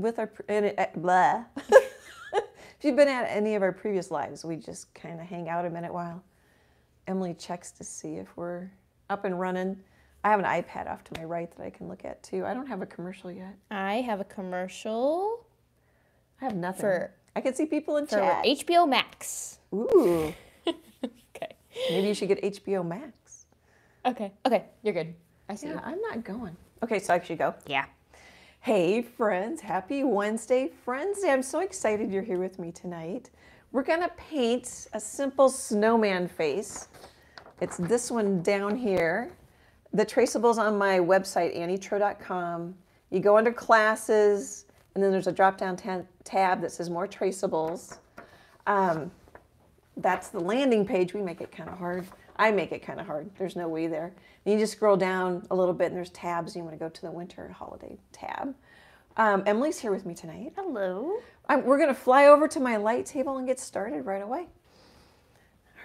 with our, if you've been at any of our previous lives, we just kind of hang out a minute while Emily checks to see if we're up and running. I have an iPad off to my right that I can look at too. I don't have a commercial yet. I have a commercial. I have nothing. I can see people in chat. HBO Max. Ooh. Okay. Maybe you should get HBO Max. Okay. Okay. You're good. I see. Yeah, I'm not going. Okay, so I should go. Yeah. Hey, friends. Happy Wednesday, Friends Day. I'm so excited you're here with me tonight. We're going to paint a simple snowman face. It's this one down here. The traceable's on my website, annietro.com. You go under classes, and then there's a drop-down tab that says more traceables. That's the landing page. We make it kind of hard. I make it kind of hard. There's no we there. And you just scroll down a little bit, and there's tabs. You want to go to the winter holiday tab. Emily's here with me tonight. Hello. We're going to fly over to my light table and get started right away.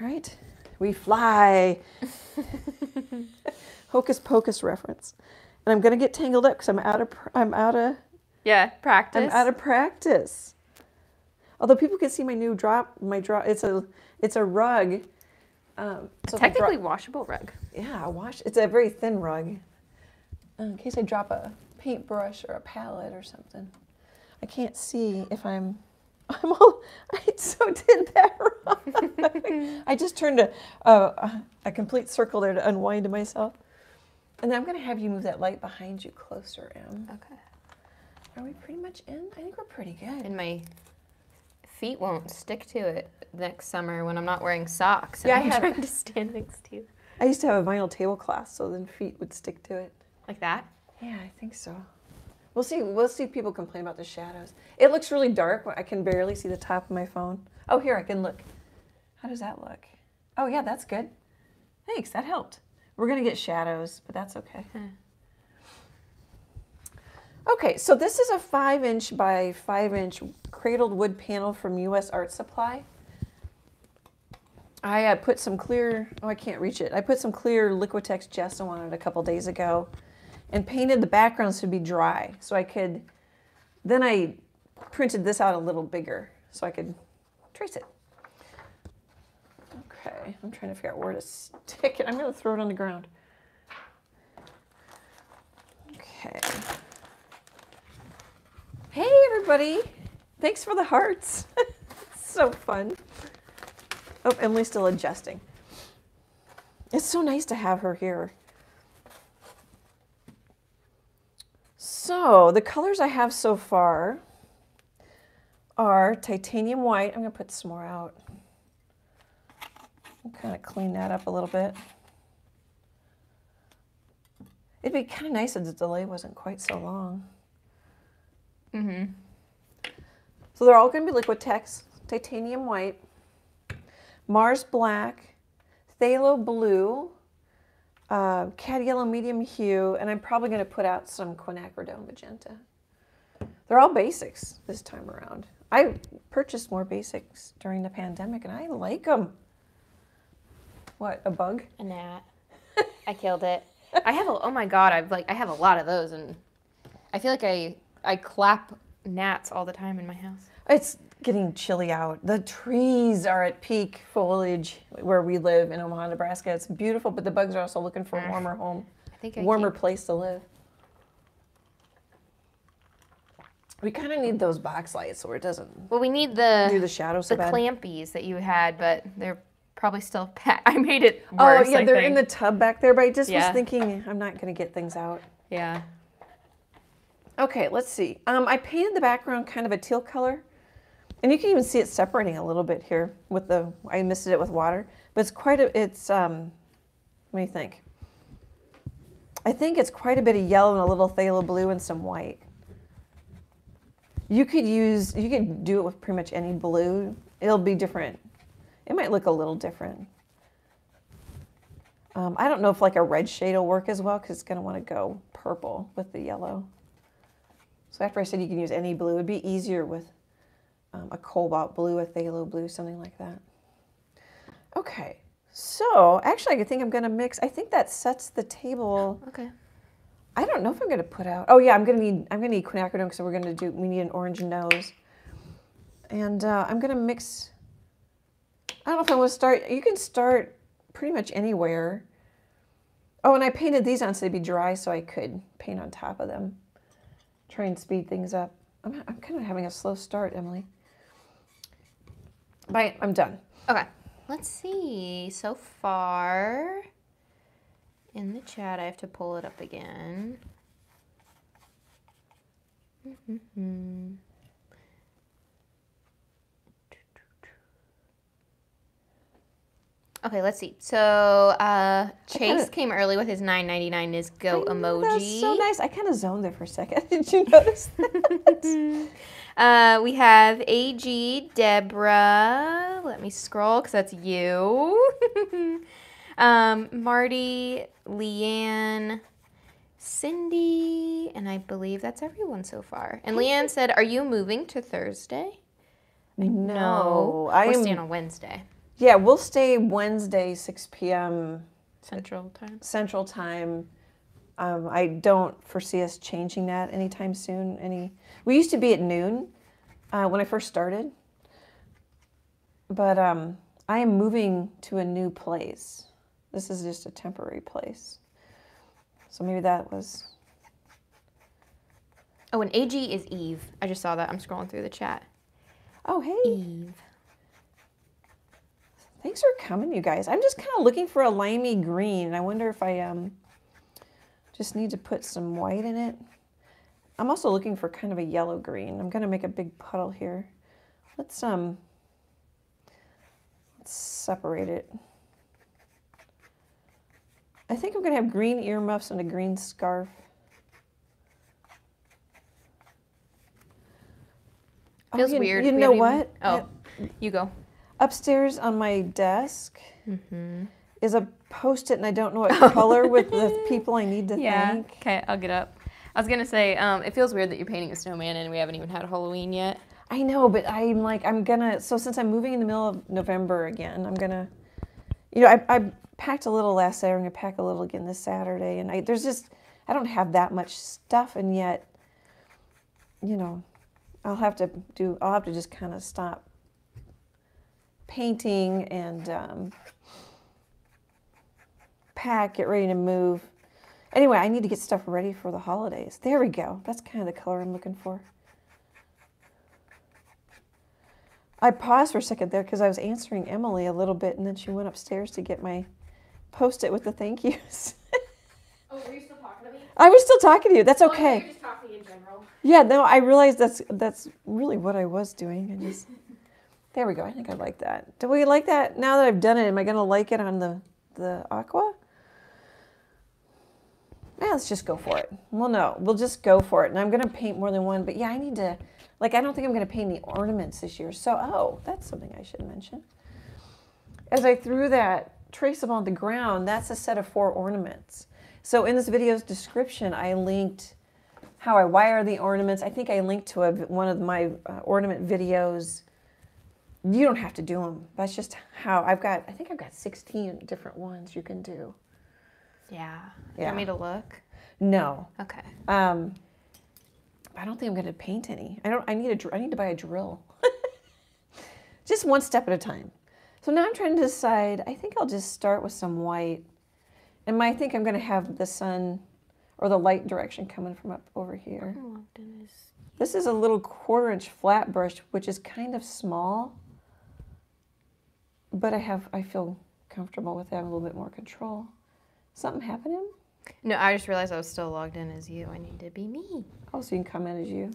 All right. We fly. Hocus Pocus reference. And I'm going to get tangled up because I'm out of practice. Although people can see my new draw, it's a rug. So technically washable rug. Yeah, it's a very thin rug. In case I drop a paintbrush or a palette or something. I can't see if I so did that wrong. I just turned a complete circle there to unwind myself. And then I'm going to have you move that light behind you closer, Em. Okay. Are we pretty much in? I think we're pretty good. And my feet won't stick to it next summer when I'm not wearing socks. Yeah, I'm trying to stand next to you. I used to have a vinyl tablecloth, so then feet would stick to it. Like that? Yeah, I think so. We'll see. We'll see people complain about the shadows. It looks really dark. I can barely see the top of my phone. Oh, here, I can look. How does that look? Oh, yeah, that's good. Thanks, that helped. We're going to get shadows, but that's okay. Okay, so this is a 5-inch by 5-inch cradled wood panel from U.S. Art Supply. I put some clear, oh, I can't reach it. I put some clear Liquitex gesso on it a couple days ago and painted the backgrounds to be dry so I could, then I printed this out a little bigger so I could trace it. Okay, I'm trying to figure out where to stick it. I'm going to throw it on the ground. Okay. Hey, everybody. Thanks for the hearts. It's so fun. Oh, Emily's still adjusting. It's so nice to have her here. So the colors I have so far are Titanium White. I'm going to put some more out. I'll kind of clean that up a little bit. It'd be kind of nice if the delay wasn't quite so long. Mm-hmm. So they're all going to be Liquitex, Titanium White, Mars Black, Phthalo Blue, Cad. Yellow Med. Hue, and I'm probably going to put out some Quinacridone Mageta. They're all basics this time around. I purchased more basics during the pandemic, and I like them. What, a bug? A gnat. I killed it. Oh my God, I have a lot of those, and I feel like I clap gnats all the time in my house. It's getting chilly out. The trees are at peak foliage where we live in Omaha, Nebraska. It's beautiful, but the bugs are also looking for a warmer home, place to live. We kind of need those box lights so it doesn't. Well, we need the shadows. The clampies that you had, but they're probably still packed. I made it worse. Oh yeah, they're in the tub back there. But I just was thinking, I'm not gonna get things out. Yeah. Okay, let's see. I painted the background kind of a teal color, and you can even see it separating a little bit here with the. I misted it with water, but it's quite a. It's let me think. I think it's quite a bit of yellow and a little phthalo blue and some white. You could do it with pretty much any blue. It'll be different. It might look a little different. I don't know if like a red shade will work as well because it's going to want to go purple with the yellow. So after I said you can use any blue, it would be easier with a cobalt blue, a phthalo blue, something like that. Okay, so actually I think I'm going to mix. I think that sets the table. Okay. I don't know if I'm gonna put out. Oh yeah, I'm gonna need quinacridone because we need an orange nose. And I'm gonna mix. I don't know if I want to start. You can start pretty much anywhere. Oh, and I painted these on so they'd be dry, so I could paint on top of them. Try and speed things up. I'm kind of having a slow start, Emily. But I'm done. Okay, let's see. So far in the chat, I have to pull it up again. Mm-hmm. Okay, let's see. So Chase came early with his $9.99 NizGo emoji. That's so nice. I kind of zoned there for a second. Did you notice that? We have AG Deborah. Let me scroll because that's you. Marty, Leanne, Cindy, and I believe that's everyone so far. And Leanne said, "Are you moving to Thursday?" No, we're staying on Wednesday. Yeah, we'll stay Wednesday, 6 p.m. Central time. Central time. I don't foresee us changing that anytime soon. We used to be at noon when I first started, but I am moving to a new place. This is just a temporary place, so maybe that was. Oh, and AG is Eve. I just saw that. I'm scrolling through the chat. Oh, hey, Eve. Thanks for coming, you guys. I'm just kind of looking for a limey green. I wonder if I just need to put some white in it. I'm also looking for kind of a yellow green. I'm gonna make a big puddle here. Let's separate it. I think I'm gonna have green earmuffs and a green scarf. Feels weird. You know what? Oh, you go. Upstairs on my desk is a Post-it, and I don't know what color with the people I need to thank. Yeah, okay, I'll get up. I was going to say, it feels weird that you're painting a snowman and we haven't even had Halloween yet. I know, but I'm like, so since I'm moving in the middle of November again, I'm going to, you know, I packed a little last Saturday, I'm going to pack a little again this Saturday, and I don't have that much stuff, and yet, you know, I'll have to just kind of stop painting and pack, get ready to move. Anyway, I need to get stuff ready for the holidays. There we go. That's kind of the color I'm looking for. I paused for a second there because I was answering Emily a little bit, and then she went upstairs to get my Post-it with the thank yous. Oh, were you still talking to me? I was still talking to you. That's okay. You were just talking in general. Yeah, no, I realized that's really what I was doing. I just... There we go. I think I like that. Do we like that? Now that I've done it, am I going to like it on the aqua? Yeah, let's just go for it. Well, no, we'll just go for it. And I'm going to paint more than one. But yeah, I need to, like, I don't think I'm going to paint any ornaments this year. So, oh, that's something I should mention. As I threw that traceable on the ground, that's a set of 4 ornaments. So in this video's description, I linked how I wire the ornaments. I think I linked to one of my ornament videos. You don't have to do them. That's just how I think I've got 16 different ones you can do. Yeah. You want me to look? No. Okay. I don't think I'm going to paint any. I need to buy a drill. Just one step at a time. So now I'm trying to decide. I think I'll just start with some white. And I think I'm going to have the sun or the light direction coming from up over here. How long did this? This is a little 1/4-inch flat brush, which is kind of small. But I feel comfortable with having a little bit more control. Something happening? No, I just realized I was still logged in as you. I need to be me. Oh, so you can come in as you.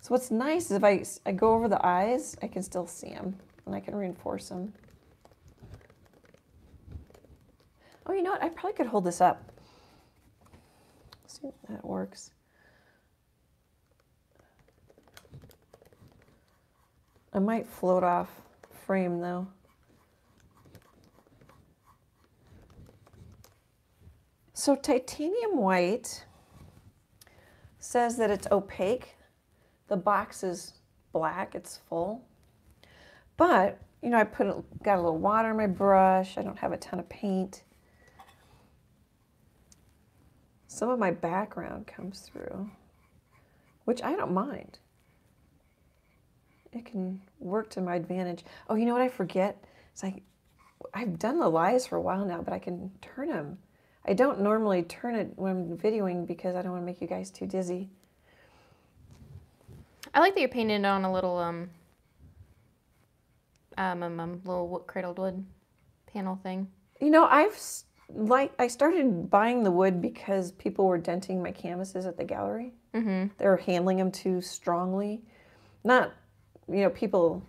So what's nice is if I go over the eyes, I can still see them, and I can reinforce them. Oh, you know what? I probably could hold this up. See if that works. I might float off frame, though. So Titanium White says that it's opaque. The box is black, it's full. But, you know, got a little water in my brush. I don't have a ton of paint. some of my background comes through, which I don't mind. It can work to my advantage. Oh, you know what I forget? It's like, I've done the lies for a while now, but I can turn them. I don't normally turn it when I'm videoing because I don't want to make you guys too dizzy. I like that you're painting on a little little cradled wood panel thing. You know, I started buying the wood because people were denting my canvases at the gallery. Mm-hmm. They were handling them too strongly. Not, you know, people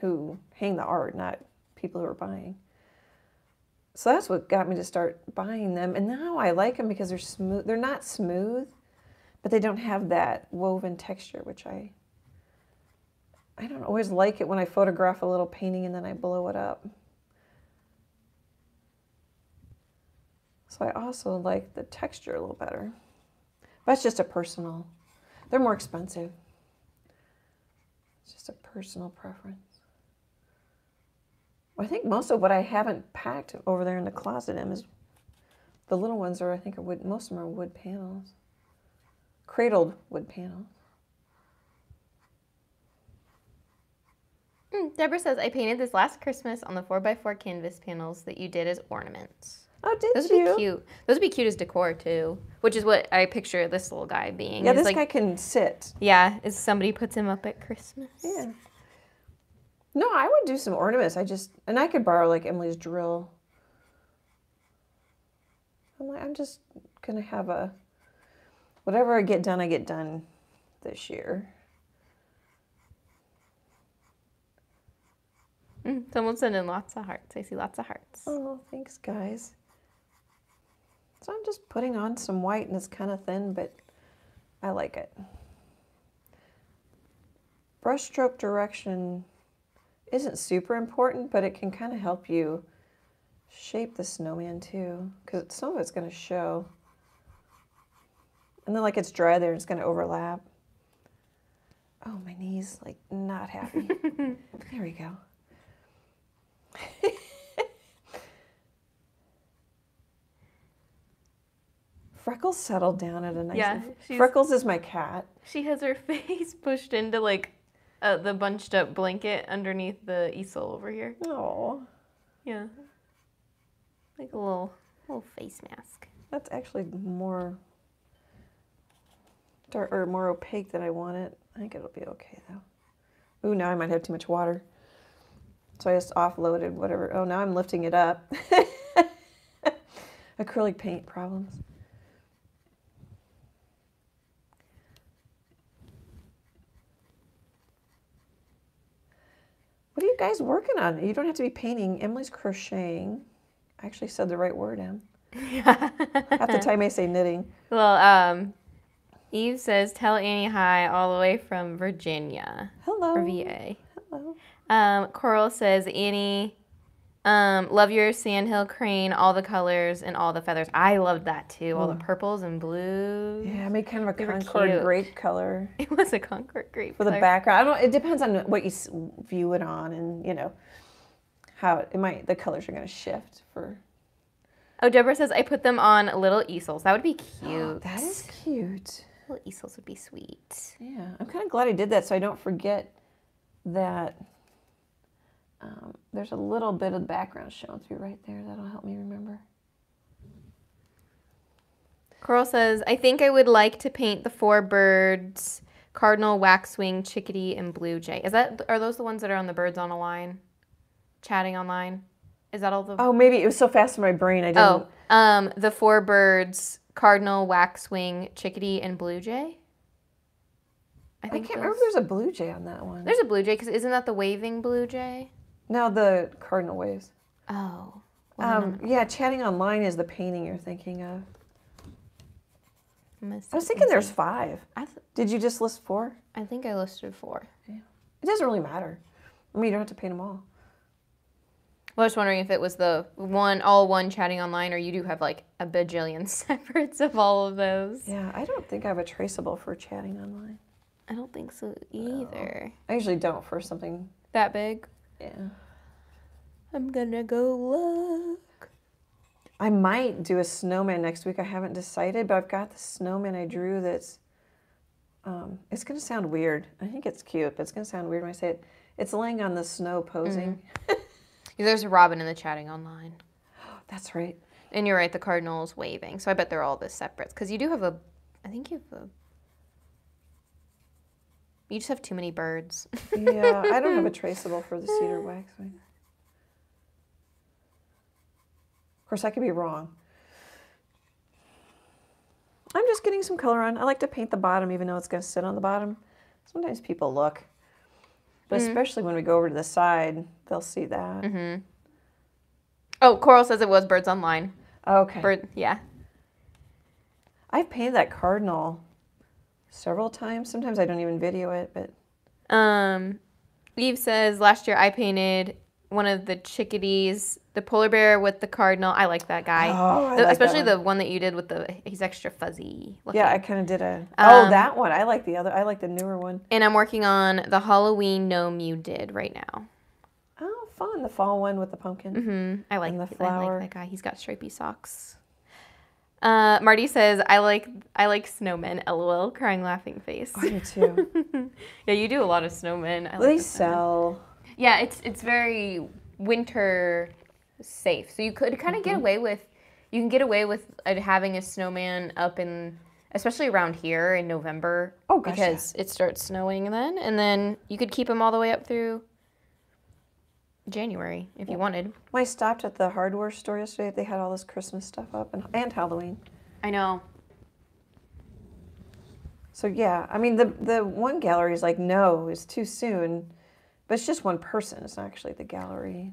who hang the art, not people who are buying. So that's what got me to start buying them. And now I like them because they're smooth. They're not smooth, but they don't have that woven texture, which I don't always like it when I photograph a little painting and then I blow it up. So I also like the texture a little better. That's just a personal, they're more expensive. It's just a personal preference. I think most of what I haven't packed over there in the closet, Em, is the little ones are, I think, are wood, most of them are wood panels. Cradled wood panels. Deborah says, I painted this last Christmas on the 4x4 canvas panels that you did as ornaments. Oh, did you? Those would be cute. Those would be cute as decor, too, which is what I picture this little guy being. Yeah, this guy can sit. Yeah, if somebody puts him up at Christmas. Yeah. No, I would do some ornaments. And I could borrow, like, Emily's drill. I'm just going to have a, whatever I get done this year. Someone sent in lots of hearts. I see lots of hearts. Oh, thanks, guys. So I'm just putting on some white, and it's kind of thin, but I like it. Brushstroke direction isn't super important, but it can kind of help you shape the snowman, too, because some of it's going to show. And then, like, it's dry there, and it's going to overlap. Oh, my knee's, like, not happy. There we go. Freckles settled down at a nice... Yeah, Freckles is my cat. She has her face pushed into, like, the bunched up blanket underneath the easel over here. Oh. Yeah. Like a little face mask. That's actually more... or more opaque than I want it. I think it'll be okay, though. Ooh, now I might have too much water. So I just offloaded whatever. Oh, now I'm lifting it up. Acrylic paint problems. What are you guys working on? You don't have to be painting. Emily's crocheting. I actually said the right word, Em. Yeah. Half the time I say knitting. Well, Eve says, tell Annie hi all the way from Virginia. Hello. Or VA. Hello. Coral says, Annie, love your sandhill crane, all the colors and all the feathers. I loved that, too. All the purples and blues. Yeah, I made kind of a Concord grape color. It was a Concord grape color. For the background. It depends on what you view it on and, you know, how the colors are going to shift for... Oh, Deborah says, I put them on little easels. That would be cute. Oh, that is cute. Little easels would be sweet. Yeah, I'm kind of glad I did that so I don't forget that there's a little bit of background shown through right there. That'll help me remember. Coral says, I think I would like to paint the four birds, cardinal, waxwing, chickadee, and blue jay. Are those the ones that are on the Birds on a Line? Chatting online? Is that all the... Oh, maybe. It was so fast in my brain I didn't... Oh, the four birds... Cardinal, waxwing, chickadee, and blue jay. I can't remember if there's a blue jay on that one. There's a blue jay, because isn't that the waving blue jay? No, the cardinal waves. Oh. Well, yeah, Chatting Online is the painting you're thinking of. I was thinking there's five. Did you just list four? I think I listed four. Yeah. It doesn't really matter. I mean, you don't have to paint them all. Well, I was wondering if it was the all one Chatting Online, or you do have like a bajillion separates of all of those. Yeah, I don't think I have a traceable for Chatting Online. I don't think so either. No. I usually don't for something that big. Yeah. I'm gonna go look. I might do a snowman next week. I haven't decided, but I've got the snowman I drew that's, it's going to sound weird. I think it's cute, but it's going to sound weird when I say it. It's laying on the snow posing. Mm-hmm. Yeah, there's a robin in the chatting online. Oh, that's right. And you're right, the cardinal's waving. So I bet they're all the separates. Because you do have a, I think you have a, you just have too many birds. Yeah, I don't have a traceable for the cedar waxwing. Of course, I could be wrong. I'm just getting some color on. I like to paint the bottom even though it's going to sit on the bottom. Sometimes people look. But especially when we go over to the side, they'll see that. Mm-hmm. Oh, Coral says it was birds online. Okay. Bird, yeah. I've painted that cardinal several times. Sometimes I don't even video it, but. Eve says, last year I painted one of the chickadees, the polar bear with the cardinal. I like that guy. Oh, the, like especially that one. The one that you did with the, he's extra fuzzy looking. Yeah, I kind of did a, oh, that one. I like the other, I like the newer one. And I'm working on the Halloween gnome you did right now. Oh, fun. The fall one with the pumpkin. Mm-hmm. I like the flower. I like that guy. He's got stripey socks. Marty says, I like snowmen, lol, crying laughing face. I do too. Yeah, you do a lot of snowmen. I like sell. Yeah, it's very winter safe. So you could kind of get away with, you can get away with having a snowman up in, especially around here in November. Oh, gosh, because it starts snowing then. And then you could keep them all the way up through January if you wanted. Well, I stopped at the hardware store yesterday. They had all this Christmas stuff up and Halloween. I know. So, yeah, I mean, the one gallery is like, no, it's too soon. But it's just one person. It's not actually the gallery.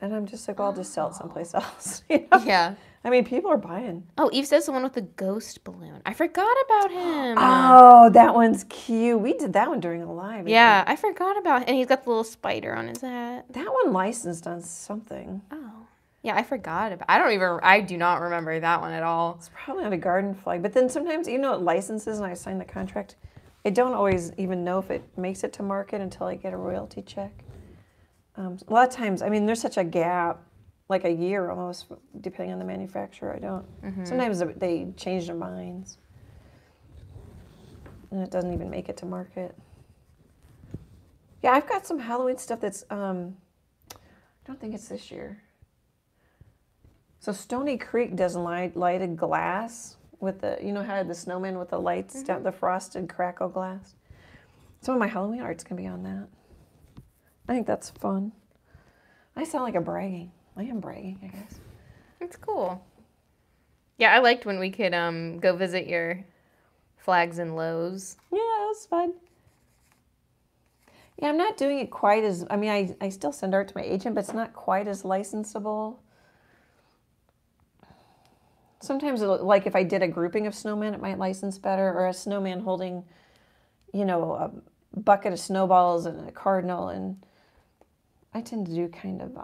And I'm just like, well, I'll just sell it someplace else. You know? Yeah. I mean, people are buying. Oh, Eve says the one with the ghost balloon. I forgot about him. Oh, that one's cute. We did that one during a live. Yeah, I forgot about him. And he's got the little spider on his hat. That one licensed on something. Oh. Yeah, I forgot about I do not remember that one at all. It's probably on a garden flag. But then sometimes, even though it licenses and I sign the contract, I don't always even know if it makes it to market until I get a royalty check. A lot of times, I mean, there's such a gap, like a year almost, depending on the manufacturer. I don't. Mm-hmm. Sometimes they change their minds, and it doesn't even make it to market. Yeah, I've got some Halloween stuff that's, I don't think it's this year. So Stony Creek does lighted glass. With the, you know how I had the snowman with the lights, down the frosted crackle glass? Some of my Halloween art's going to be on that. I think that's fun. I sound like I'm bragging. I am bragging, I guess. It's cool. Yeah, I liked when we could go visit your flags and Lowe's. Yeah, that was fun. Yeah, I'm not doing it quite as, I mean, I still send art to my agent, but it's not quite as licensable. Sometimes, like if I did a grouping of snowmen, it might license better, or a snowman holding, you know, a bucket of snowballs and a cardinal, and I tend to do kind of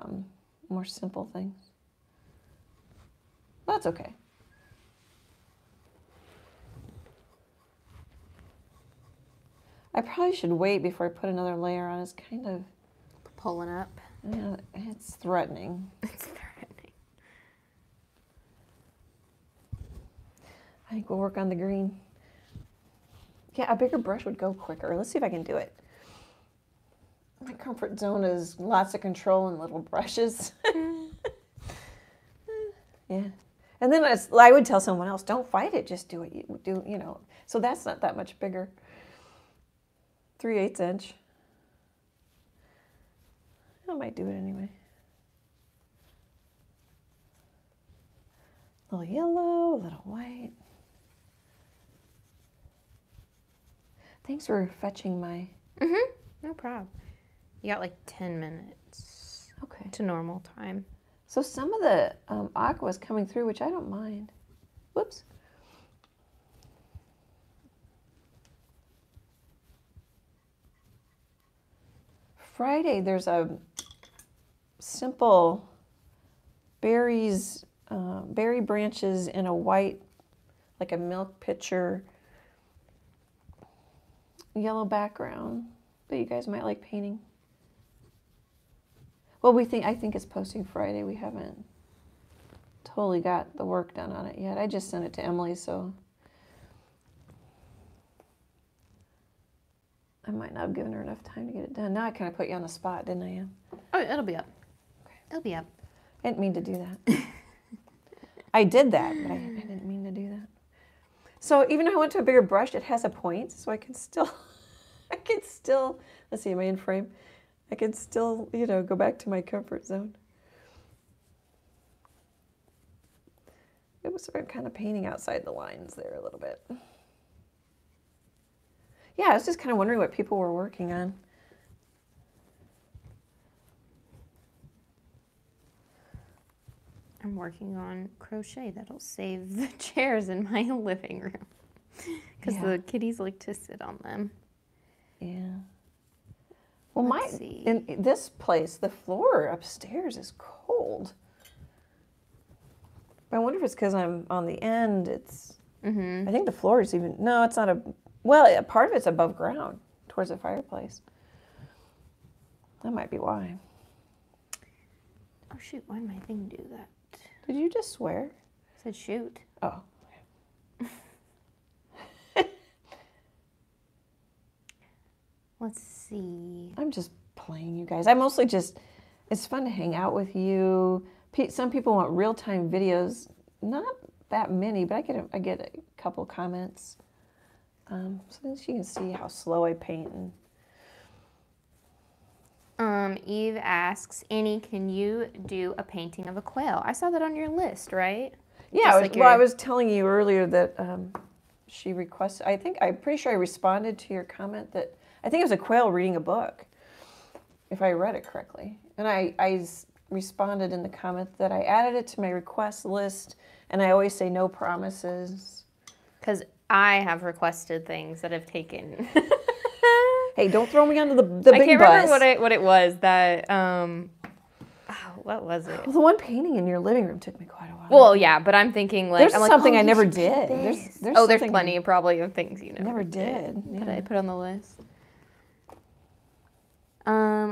more simple things. That's okay. I probably should wait before I put another layer on. It's kind of pulling up. Yeah, it's threatening. It's threatening. I think we'll work on the green. Yeah, a bigger brush would go quicker. Let's see if I can do it. My comfort zone is lots of control and little brushes. Yeah. And then I would tell someone else, don't fight it, just do what you do, you know. So that's not that much bigger. 3/8 inch. I might do it anyway. A little yellow, a little white. Thanks for fetching my... No problem. You got like 10 minutes to normal time. So some of the aqua is coming through, which I don't mind. Whoops. Friday, there's a simple berries, berry branches in a white, like a milk pitcher, yellow background that you guys might like painting. Well, I think it's posting Friday. We haven't totally got the work done on it yet. I just sent it to Emily, so I might not have given her enough time to get it done. Now I kind of put you on the spot, didn't I? Oh, it'll be up. Okay. It'll be up. I didn't mean to do that. I did that, but I didn't mean to do that. So even if I went to a bigger brush, it has a point, so I can still, let's see, am I in frame? I can still, you know, go back to my comfort zone. It was sort of kind of painting outside the lines there a little bit. Yeah, I was just kind of wondering what people were working on. I'm working on crochet that'll save the chairs in my living room because the kitties like to sit on them. Yeah. Well, in this place, the floor upstairs is cold. I wonder if it's because I'm on the end. It's. Mm-hmm. I think the floor is even. No, it's not a. Well, a part of it's above ground towards the fireplace. That might be why. Oh shoot! Why did my thing do that? Did you just swear? I said shoot. Oh. Let's see. I'm just playing, you guys. I mostly just. It's fun to hang out with you. Some people want real-time videos, not that many, but I get a couple comments. So that you can see how slow I paint. And... Eve asks, Annie, can you do a painting of a quail? I saw that on your list, right? Yeah, I was telling you earlier that she requested, I'm pretty sure I responded to your comment that, I think it was a quail reading a book, if I read it correctly. And I responded in the comment that I added it to my request list, and I always say no promises. Because I have requested things that have taken. Hey, don't throw me under the big bus. I can't remember what it was that, what was it? Well, the one painting in your living room took me quite a while. Well, yeah, but I'm thinking like. There's something I never did. There's plenty probably of things you never did. That I put on the list.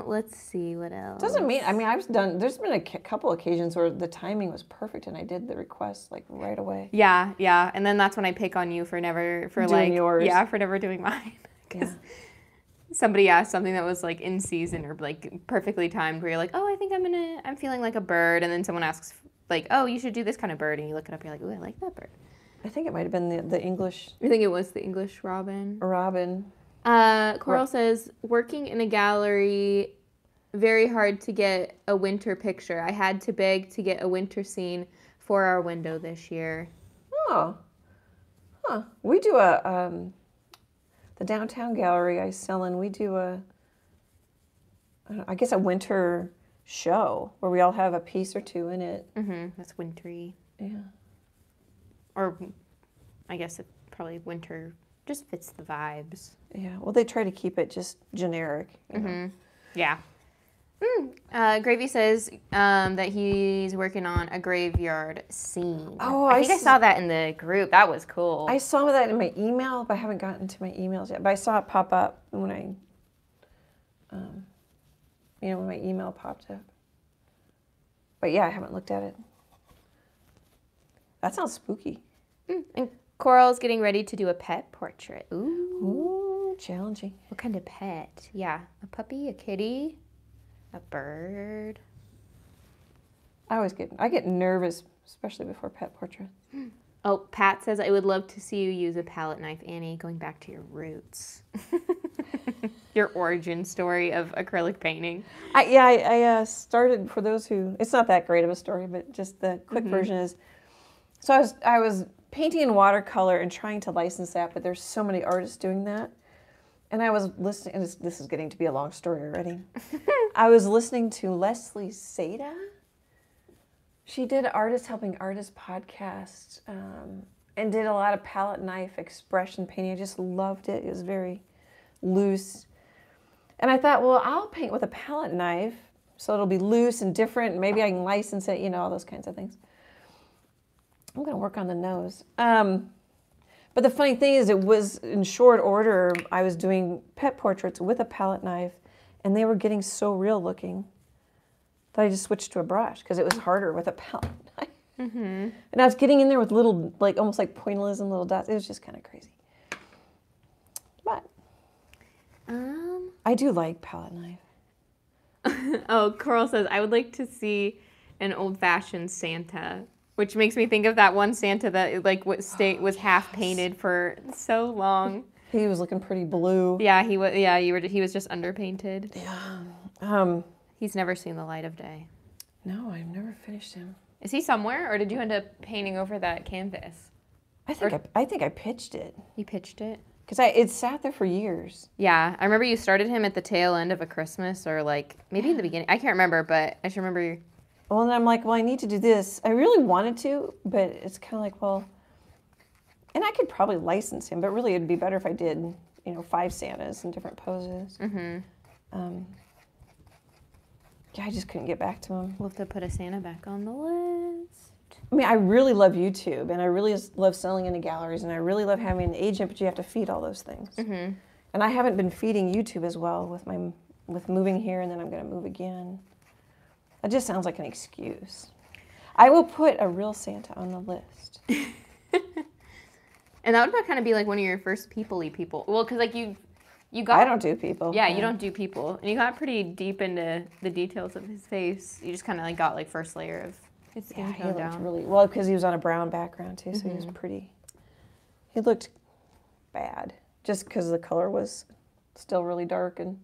Let's see what else. Doesn't mean, I mean, I've done, there's been a couple occasions where the timing was perfect and I did the request like right away. Yeah, yeah. And then that's when I pick on you for never, for doing like, yours. Yeah, for never doing mine. Because somebody asked something that was like in season or like perfectly timed where you're like, oh, I think I'm feeling like a bird. And then someone asks like, oh, you should do this kind of bird. And you look it up, you're like, ooh, I like that bird. I think it might have been the English. I think it was the English robin. Robin. Coral says, working in a gallery, very hard to get a winter picture. I had to beg to get a winter scene for our window this year. Oh. Huh. We do a, the downtown gallery I sell in, we do a, I guess a winter show where we all have a piece or two in it. Mm-hmm. That's wintry. Yeah. Or I guess it probably winter just fits the vibes. Yeah, well, they try to keep it just generic. You know? Mm-hmm. Yeah. Gravy says that he's working on a graveyard scene. Oh, I think I saw that in the group. That was cool. I saw that in my email, but I haven't gotten to my emails yet. But I saw it pop up when I, you know, when my email popped up. But yeah, I haven't looked at it. That sounds spooky. And Coral's getting ready to do a pet portrait. Ooh. Ooh, challenging. What kind of pet? Yeah, a puppy, a kitty, a bird. I get nervous, especially before pet portraits. Oh, Pat says, I would love to see you use a palette knife, Annie, going back to your roots. Your origin story of acrylic painting. I started, for those who, it's not that great of a story, but just the quick version is, so I was painting in watercolor and trying to license that, but there's so many artists doing that. And I was listening, and this is getting to be a long story already. I was listening to Leslie Seda. She did Artists Helping Artists podcast and did a lot of palette knife expression painting. I just loved it. It was very loose. And I thought, well, I'll paint with a palette knife so it'll be loose and different. And maybe I can license it, you know, all those kinds of things. I'm going to work on the nose. But the funny thing is it was in short order. I was doing pet portraits with a palette knife, and they were getting so real looking that I just switched to a brush because it was harder with a palette knife. Mm-hmm. And I was getting in there with little, like almost like pointillism, little dots. It was just kind of crazy. But I do like palette knife. Oh, Coral says, I would like to see an old-fashioned Santa, which makes me think of that one Santa that like was half painted for so long. He was looking pretty blue. Yeah, he was. Yeah, he was just underpainted. Yeah. He's never seen the light of day. No, I've never finished him. Is he somewhere, or did you end up painting over that canvas? I think I pitched it. You pitched it? Because it sat there for years. Yeah, I remember you started him at the tail end of a Christmas, or like maybe in the beginning. I can't remember, but I should remember. Well, and I'm like, well, I need to do this. I really wanted to, but it's kind of like, well, and I could probably license him, but really it'd be better if I did, you know, 5 Santas in different poses. Mm-hmm. Yeah, I just couldn't get back to him. We'll have to put a Santa back on the list. I mean, I really love YouTube, and I really love selling into galleries, and I really love having an agent, but you have to feed all those things. Mm-hmm. And I haven't been feeding YouTube as well with moving here, and then I'm going to move again. That just sounds like an excuse. I will put a real Santa on the list. And that would kind of be like one of your first people-y people. Well, because like you got... I don't do people. Yeah, you don't do people. And you got pretty deep into the details of his face. You just kind of like got like first layer of... Yeah, he looked really... Well, because he was on a brown background, too, so mm-hmm. he was pretty... He looked bad, just because the color was still really dark. And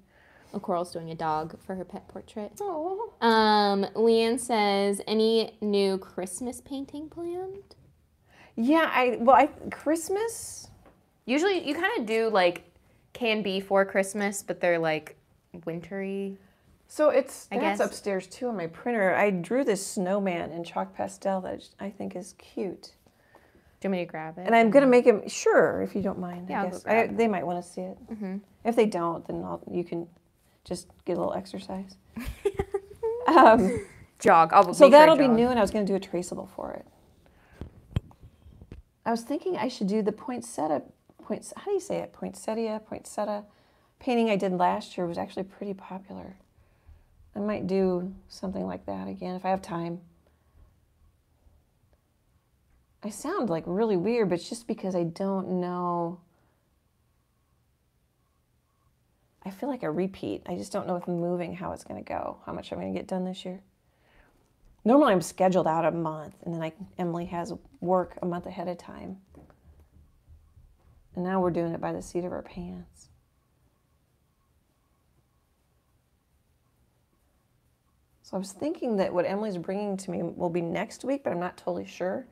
well, Coral's doing a dog for her pet portrait. Oh. Leanne says, any new Christmas painting planned? Yeah, Christmas... Usually, you kind of do, like, can be for Christmas, but they're, like, wintry... So that's upstairs too on my printer. I drew this snowman in chalk pastel that I think is cute. Do you want me to grab it? And I'm going to make him, sure, if you don't mind. Yeah, I guess. They might want to see it. Mm-hmm. If they don't, then you can just get a little exercise. Jog. So that'll be new, and I was going to do a traceable for it. I was thinking I should do the poinsettia. How do you say it? Poinsettia. Painting I did last year was actually pretty popular. I might do something like that again if I have time. I sound like really weird, but it's just because I don't know. I feel like a repeat. I just don't know with moving how it's going to go, how much I'm going to get done this year. Normally I'm scheduled out a month, and then Emily has work a month ahead of time. And now we're doing it by the seat of our pants. So I was thinking that what Emily's bringing to me will be next week, but I'm not totally sure.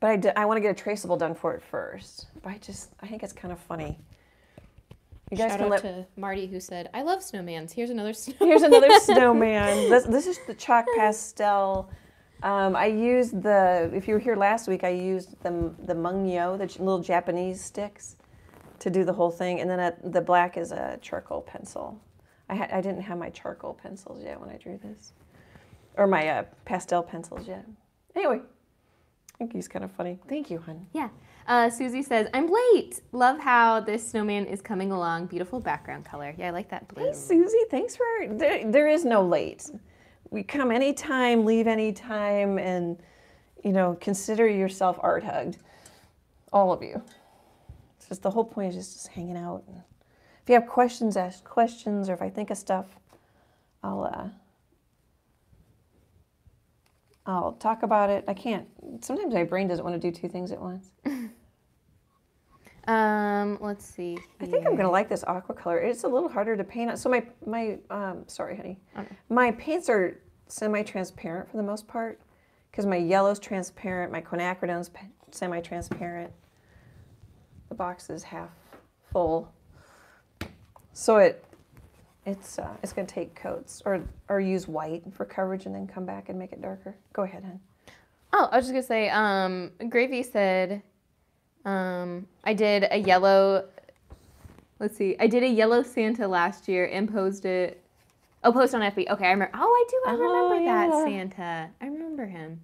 But I want to get a traceable done for it first. But I think it's kind of funny. You guys can to Marty, who said, I love snowmans. Here's another snowman. This is the chalk pastel. I used if you were here last week, I used the mungyo, the little Japanese sticks, to do the whole thing. And then the black is a charcoal pencil. I didn't have my charcoal pencils yet when I drew this, or my pastel pencils yet. Anyway, I think he's kind of funny. Thank you, hon. Yeah. Susie says, I'm late. Love how this snowman is coming along. Beautiful background color. Yeah, I like that blue. Hey, Susie, thanks for... There is no late. We come anytime, leave anytime, and, you know, consider yourself art hugged. All of you. It's just the whole point is just hanging out and... If you have questions, ask questions, or if I think of stuff, I'll talk about it. I can't. Sometimes my brain doesn't want to do two things at once. Let's see here. I think I'm going to like this aqua color. It's a little harder to paint on. So sorry, honey. Okay. My paints are semi-transparent for the most part, because my yellow's transparent, my quinacridone's semi-transparent. The box is half full. So it's going to take coats or use white for coverage and then come back and make it darker. Go ahead, hon. Oh, I was just going to say, Gravy said, I did a yellow Santa last year and posted it. Oh, post on FB. Okay, I remember. Oh, I remember that Santa. I remember him.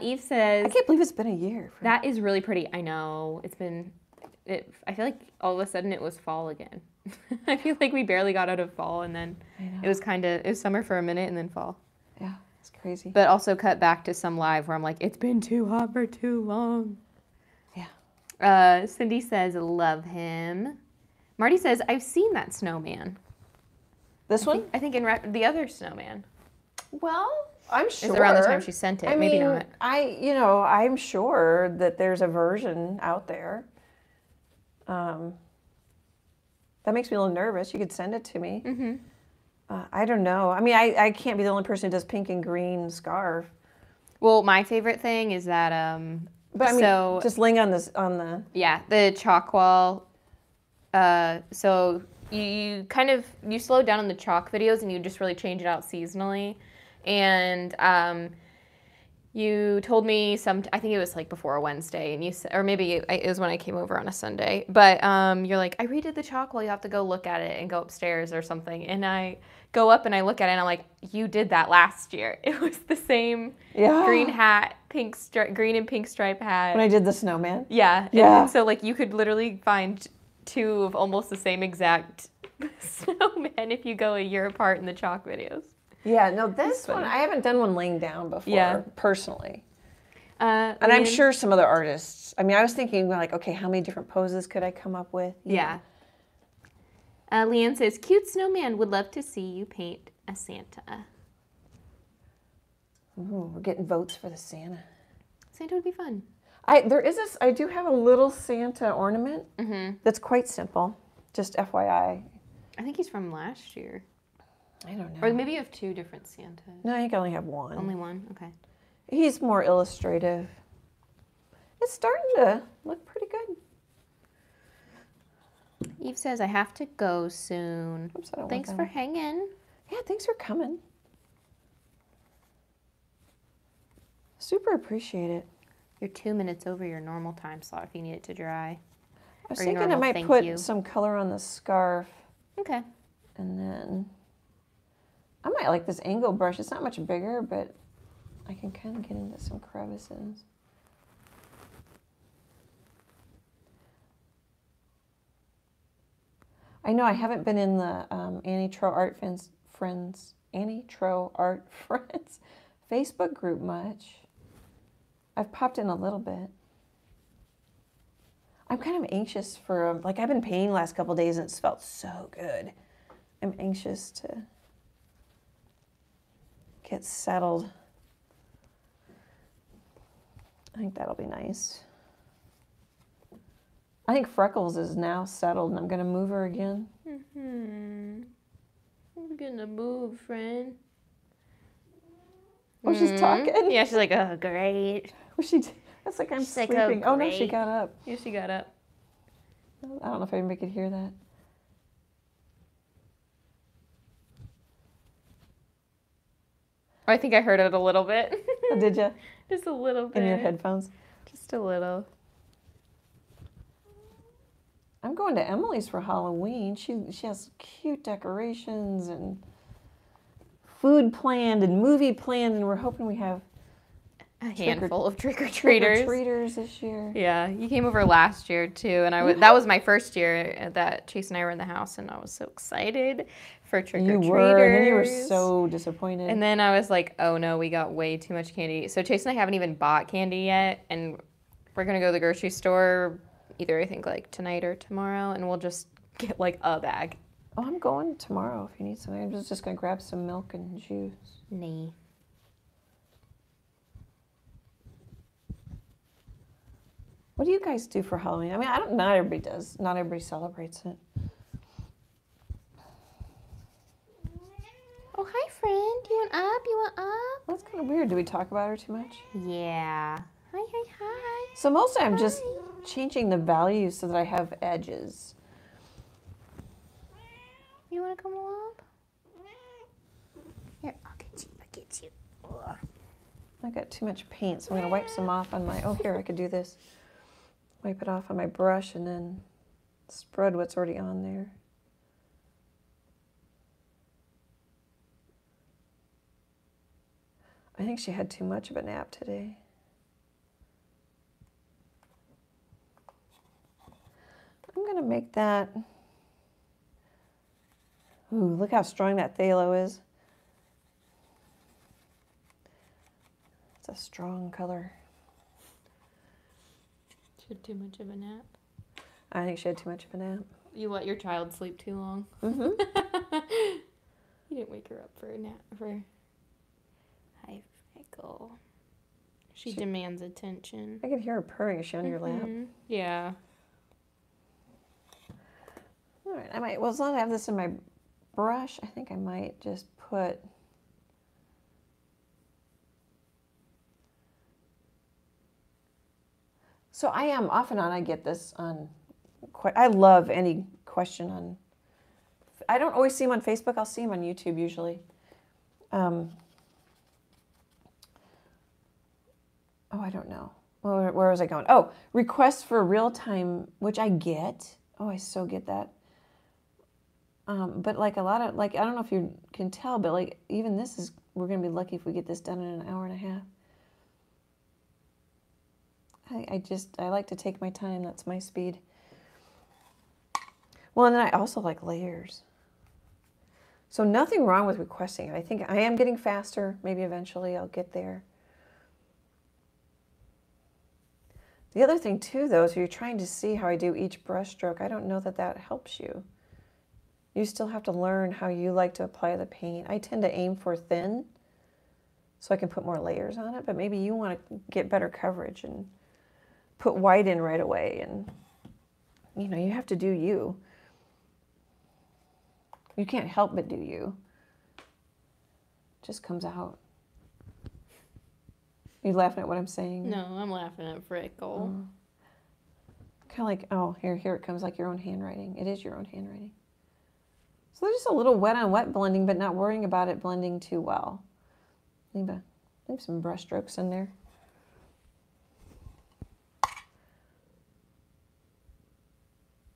Eve says. I can't believe it's been a year. That is really pretty. I know. It's been. I feel like all of a sudden it was fall again. I feel like we barely got out of fall, and then it was summer for a minute and then fall. Yeah. It's crazy. But also cut back to some live where I'm like, it's been too hot for too long. Yeah. Cindy says, love him. Marty says, I've seen that snowman. This one? I think in the other snowman. Well, I'm sure. It's around the time she sent it. Maybe not. You know, I'm sure that there's a version out there. That makes me a little nervous. You could send it to me. Mm-hmm. I don't know. I mean, I can't be the only person who does pink and green scarf. Well, my favorite thing is that. But I mean, so, just laying on this on the. Yeah, the chalk wall. So you kind of slow down on the chalk videos and you just really change it out seasonally, and you told me some. I think it was like before a Wednesday, and you said, or maybe it was when I came over on a Sunday. But you're like, I redid the chalk wall. You have to go look at it and go upstairs or something, and I go up and I look at it and I'm like, you did that last year. It was the same green hat, green and pink stripe hat. When I did the snowman. Yeah. Yeah. And so like you could literally find two of almost the same exact snowmen if you go a year apart in the chalk videos. Yeah. No, this one, I haven't done one laying down before, personally. And I'm sure some other artists, I mean, I was thinking like, okay, how many different poses could I come up with? Yeah. Leanne says, cute snowman, would love to see you paint a Santa. Ooh, we're getting votes for the Santa. Santa would be fun. I do have a little Santa ornament that's quite simple, just FYI. I think he's from last year. I don't know. Or maybe you have two different Santas. No, I think I only have one. Only one? Okay. He's more illustrative. It's starting to look pretty good. Eve says, I have to go soon. Oops, thanks for hanging. Yeah, thanks for coming. Super appreciate it. You're 2 minutes over your normal time slot if you need it to dry. I was thinking I might put some color on the scarf. Okay. And then I might like this angle brush. It's not much bigger, but I can kind of get into some crevices. I know I haven't been in the Annie Troe Art Friends Facebook group much. I've popped in a little bit. I'm kind of anxious for like I've been painting the last couple of days and it's felt so good. I'm anxious to get settled. I think that'll be nice. I think Freckles is now settled, and I'm going to move her again. I'm going to move, friend. Oh, she's talking? Yeah, she's like, oh, great. Well, that's like I'm sleeping. Like, oh, no, she got up. Yeah, she got up. I don't know if anybody could hear that. Oh, I think I heard it a little bit. Oh, did you? Just a little bit. In your headphones? Just a little. I'm going to Emily's for Halloween. She has cute decorations and food planned and movie planned, and we're hoping we have a handful of trick-or-treaters this year. Yeah, you came over last year too, and that was my first year that Chase and I were in the house, and I was so excited for trick-or-treaters. You were, and then you were so disappointed. And then I was like, oh no, we got way too much candy. So Chase and I haven't even bought candy yet, and we're gonna go to the grocery store either I think like tonight or tomorrow, and we'll just get like a bag. Oh, I'm going tomorrow if you need something. I'm just going to grab some milk and juice. Nah. What do you guys do for Halloween? I mean, not everybody does. Not everybody celebrates it. Oh, hi, friend. Do you want up? You want up? That's kind of weird. Do we talk about her too much? Yeah. Hi, hi, hi. So mostly I'm just changing the value so that I have edges. You want to come along? Here, I'll get you. I'll get you. Ugh. I got too much paint, so I'm going to wipe some off on my... Oh, here, I could do this. Wipe it off on my brush and then spread what's already on there. I think she had too much of a nap today. I'm going to make that. Ooh, look how strong that phthalo is. a strong color. She had too much of a nap. I think she had too much of a nap. You let your child sleep too long. Mm-hmm. You didn't wake her up for a nap. For hi, Michael. She demands attention. I could hear her purring. Is she on your lap? Yeah. All right. I might. Well, as long as I have this in my brush, I think I might just put. So I am off and on. I get this on. I love any question on. I don't always see them on Facebook. I'll see them on YouTube usually. Oh, I don't know. Where was I going? Oh, requests for real time, which I get. Oh, I so get that. But like a lot of, like, I don't know if you can tell, but like even this is, we're going to be lucky if we get this done in an hour and a half. I like to take my time. That's my speed. Well, and then I also like layers. So nothing wrong with requesting it. I think I am getting faster. Maybe eventually I'll get there. The other thing too, though, is if you're trying to see how I do each brush stroke, I don't know that that helps you. You still have to learn how you like to apply the paint. I tend to aim for thin so I can put more layers on it, but maybe you want to get better coverage and put white in right away. And, you know, you have to do you. You can't help but do you. It just comes out. You laughing at what I'm saying? No, I'm laughing at Frickle. Kind of like, oh, here it comes, like your own handwriting. It is your own handwriting. So there's just a little wet on wet blending, but not worrying about it blending too well. Leave some brush strokes in there.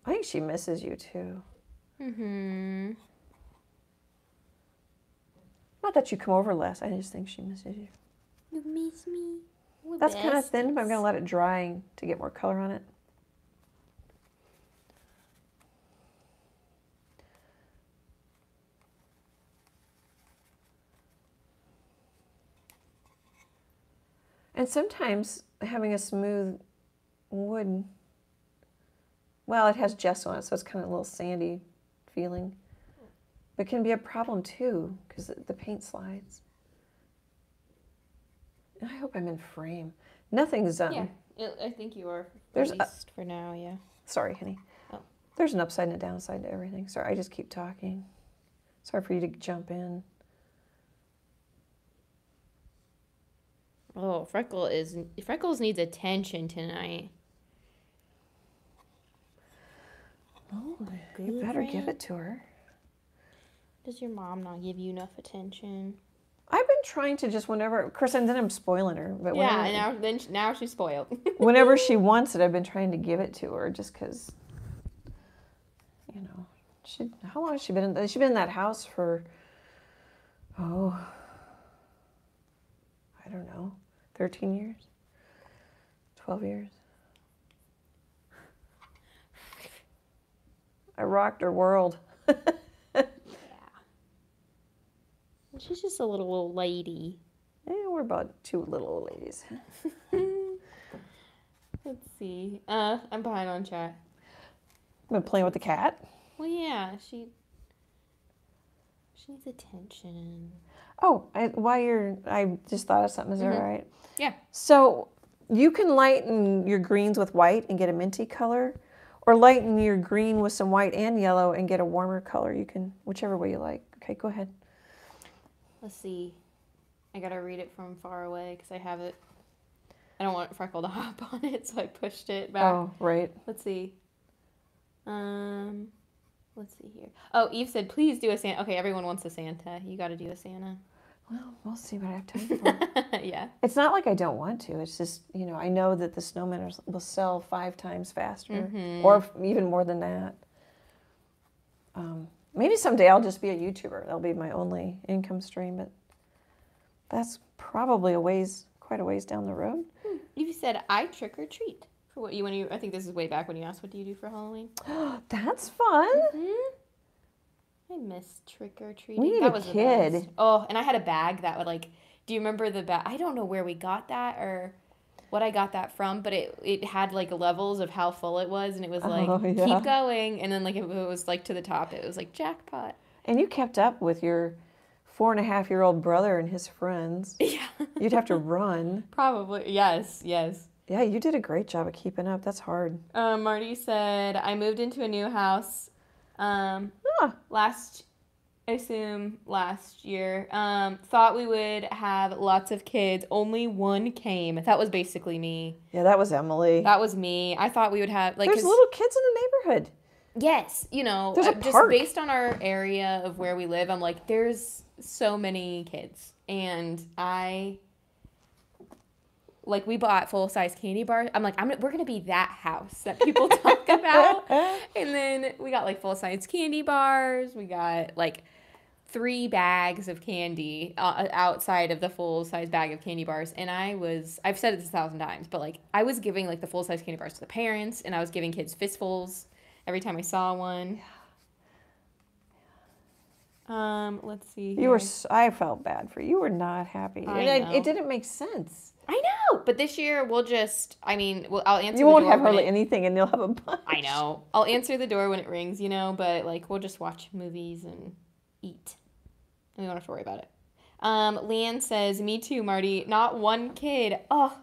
I think she misses you too. Mm-hmm. Not that you come over less. I just think she misses you. You miss me. We're That's kind of thin, but I'm going to let it dry to get more color on it. And sometimes having a smooth wood, well, it has gesso on it, so it's kind of a little sandy feeling. But can be a problem too, because the paint slides. I hope I'm in frame. Nothing's done. Yeah, I think you are. There's at least for now, yeah. Sorry, honey. Oh. There's an upside and a downside to everything. Sorry, I just keep talking. It's hard for you to jump in. Oh, Freckles needs attention tonight. Oh, you better give it to her. Does your mom not give you enough attention? I've been trying to just whenever, of course, and then I'm spoiling her. But yeah, and now she's spoiled. Whenever she wants it, I've been trying to give it to her just because, you know, how long has she been in? She's been in that house for, oh, I don't know, 13 years, 12 years. I rocked her world. She's just a little old lady. Yeah, we're about two little old ladies. Let's see. I'm behind on chat. I've been playing with the cat. Well, yeah, she needs attention. Oh, I just thought of something. Is that all right? Yeah. So you can lighten your greens with white and get a minty color, or lighten your green with some white and yellow and get a warmer color. You can, whichever way you like. Okay, go ahead. Let's see. I gotta read it from far away because I have it. I don't want Freckle to hop on it, so I pushed it back. Oh, right. Let's see. Let's see here. Oh, Eve said, please do a Santa. Okay, everyone wants a Santa. You gotta do a Santa. Well, we'll see what I have time for. Yeah. It's not like I don't want to. It's just, you know, I know that the snowmen will sell 5 times faster, or even more than that. Maybe someday I'll just be a YouTuber. That'll be my only income stream, but that's probably a ways, quite a ways down the road. You said, I trick or treat. For what you when you? I think this is way back when you asked, what do you do for Halloween? That's fun. I miss trick or treating. We need a kid. Oh, and I had a bag that would like Do you remember the bag? I don't know where we got that or what I got that from, but it had like levels of how full it was, and it was like, oh, yeah, keep going, and then like if it was like to the top, it was like jackpot. And you kept up with your 4.5-year-old brother and his friends. Yeah. You'd have to run. Probably. Yes, yes. Yeah, you did a great job of keeping up. That's hard. Marty said, I moved into a new house last year. Thought we would have lots of kids. Only one came. That was basically me. Yeah, that was Emily. That was me. I thought we would have... like, there's little kids in the neighborhood. Yes, you know, just based on our area of where we live, I'm like, there's so many kids. And I... like, we bought full-size candy bars. I'm like, we're going to be that house that people talk about. And then we got, like, full-size candy bars. We got, like, 3 bags of candy outside of the full-size bag of candy bars. And I've said this 1,000 times, but, like, I was giving, like, the full-size candy bars to the parents, and I was giving kids fistfuls every time I saw one. Let's see. I felt bad for you. You were not happy. It didn't make sense. I know, but this year we'll just, I'll answer the door. You won't have hardly anything and you'll have a bunch. I know. I'll answer the door when it rings, you know, but like we'll just watch movies and eat. And we don't have to worry about it. Leanne says, me too, Marty. Not one kid. Oh,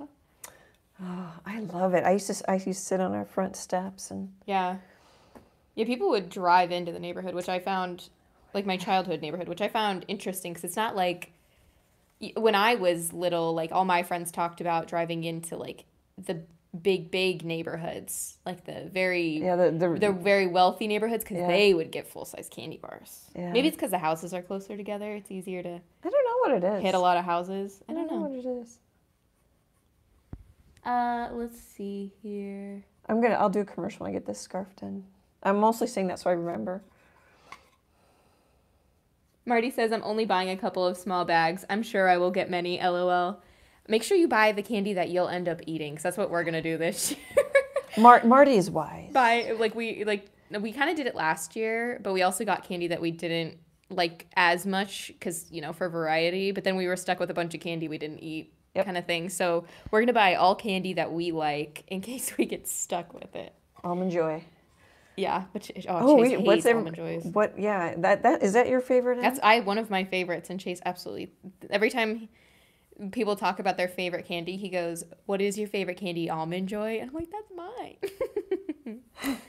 I love it. I used to sit on our front steps and. Yeah. Yeah, people would drive into the neighborhood, which I found, like my childhood neighborhood, which I found interesting because it's not like, when I was little, like, all my friends talked about driving into, like, the big neighborhoods, like the very wealthy neighborhoods, because they would get full-size candy bars. Yeah. Maybe it's because the houses are closer together. It's easier to... I don't know what it is. Hit a lot of houses. I don't know what it is. Let's see here. I'll do a commercial when I get this scarf done. I'm mostly saying that so I remember. Marty says, I'm only buying a couple of small bags. I'm sure I will get many, LOL. Make sure you buy the candy that you'll end up eating, because that's what we're going to do this year. Marty is wise. We kind of did it last year, but we also got candy that we didn't like as much, because, you know, for variety. But then we were stuck with a bunch of candy we didn't eat, kind of thing. So we're going to buy all candy that we like in case we get stuck with it. Almond Joy. Yeah, which Chase hates Almond Joys. Is that your favorite? That's one of my favorites, and Chase absolutely every time people talk about their favorite candy, he goes, "What is your favorite candy? Almond Joy?" And I'm like, "That's mine."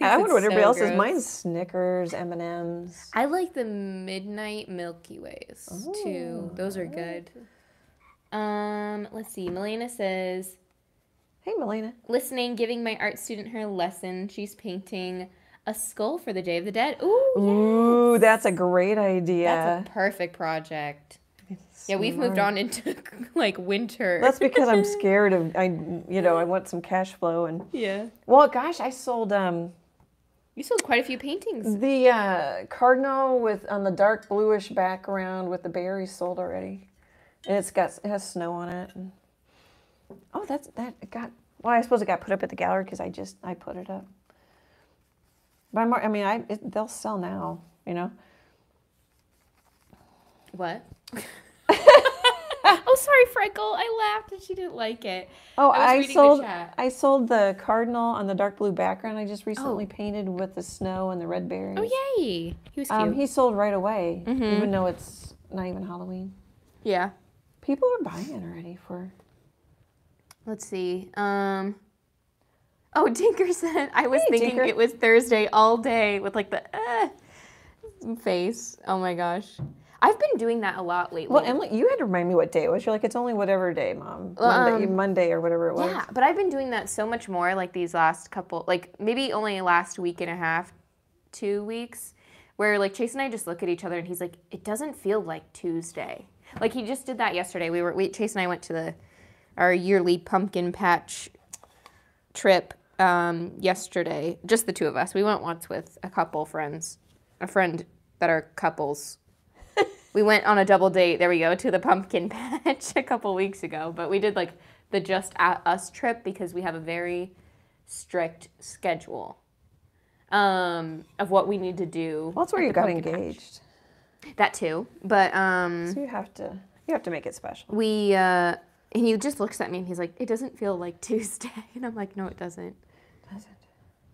I wonder what everybody else's. Mine's Snickers, M&Ms. I like the Midnight Milky Ways too. Those are good. Let's see. Melina says. Hey, Melina. Listening, giving my art student her lesson. She's painting a skull for the Day of the Dead. Ooh, yes. Ooh, that's a great idea. That's a perfect project. It's smart. We've moved on into like winter. That's because I'm scared of I want some cash flow and. Yeah. Well, gosh, I sold You sold quite a few paintings. The cardinal on the dark bluish background with the berries sold already, and it has snow on it. And, oh, I suppose it got put up at the gallery because I put it up. But they'll sell now, you know. What? Oh, sorry, Freckle. I laughed and she didn't like it. Oh, I sold the cardinal on the dark blue background. I just recently painted with the snow and the red berries. Oh, yay! He was cute. He sold right away, even though it's not even Halloween. Yeah. People are buying it already for. Let's see. Tinker said, I was thinking Tinker. It was Thursday all day with like the face. Oh my gosh. I've been doing that a lot lately. Well, Emily, you had to remind me what day it was. You're like, it's only whatever day, Mom. Monday or whatever it was. Yeah, but I've been doing that so much more like these last couple, like maybe only last week and a half, 2 weeks, where like Chase and I just look at each other and he's like, it doesn't feel like Tuesday. Like he just did that yesterday. Chase and I went to our yearly pumpkin patch trip yesterday, just the two of us. We went once with a friend that are couples. We went on a double date, there we go, to the pumpkin patch a couple weeks ago. But we did like the Just Us trip because we have a very strict schedule of what we need to do. Well, that's where you got engaged. Patch. That too, but... so you have to... You have to make it special. We, and he just looks at me and he's like, it doesn't feel like Tuesday. And I'm like, no, it doesn't. It doesn't.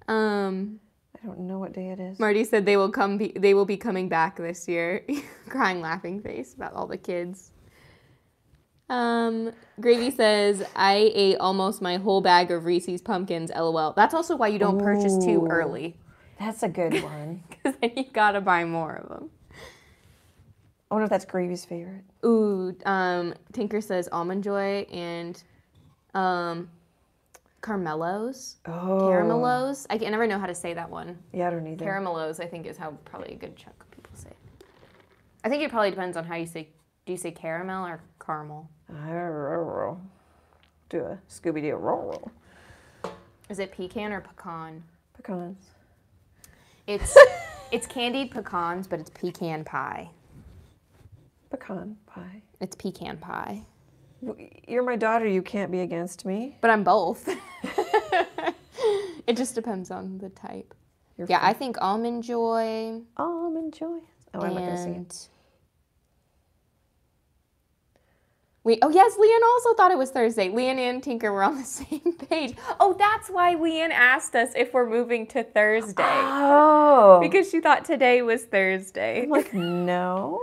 I don't know what day it is. Marty said they will come. They will be coming back this year. Crying, laughing face about all the kids. Gravy says, I ate almost my whole bag of Reese's Pumpkins, LOL. That's also why you don't purchase too early. That's a good one. Because then you got to buy more of them. I wonder if that's Gravy's favorite. Ooh, Tinker says Almond Joy and Caramelos. Oh. Caramelos. I never know how to say that one. Yeah, I don't either. Caramelos, I think, is how probably a good chunk of people say it. I think it probably depends on how you say. Do you say caramel or caramel? Do a Scooby-Doo roll. Is it pecan or pecan? Pecans. It's it's candied pecans, but it's pecan pie. Pecan pie. It's pecan pie. You're my daughter. You can't be against me. But I'm both. It just depends on the type. You're yeah, fine. I think Almond Joy. Almond Joy. Oh, I'm not going to sing it. Oh yes, Leanne also thought it was Thursday. Leanne and Tinker were on the same page. Oh, that's why Leanne asked us if we're moving to Thursday. Oh. Because she thought today was Thursday. I'm like, no.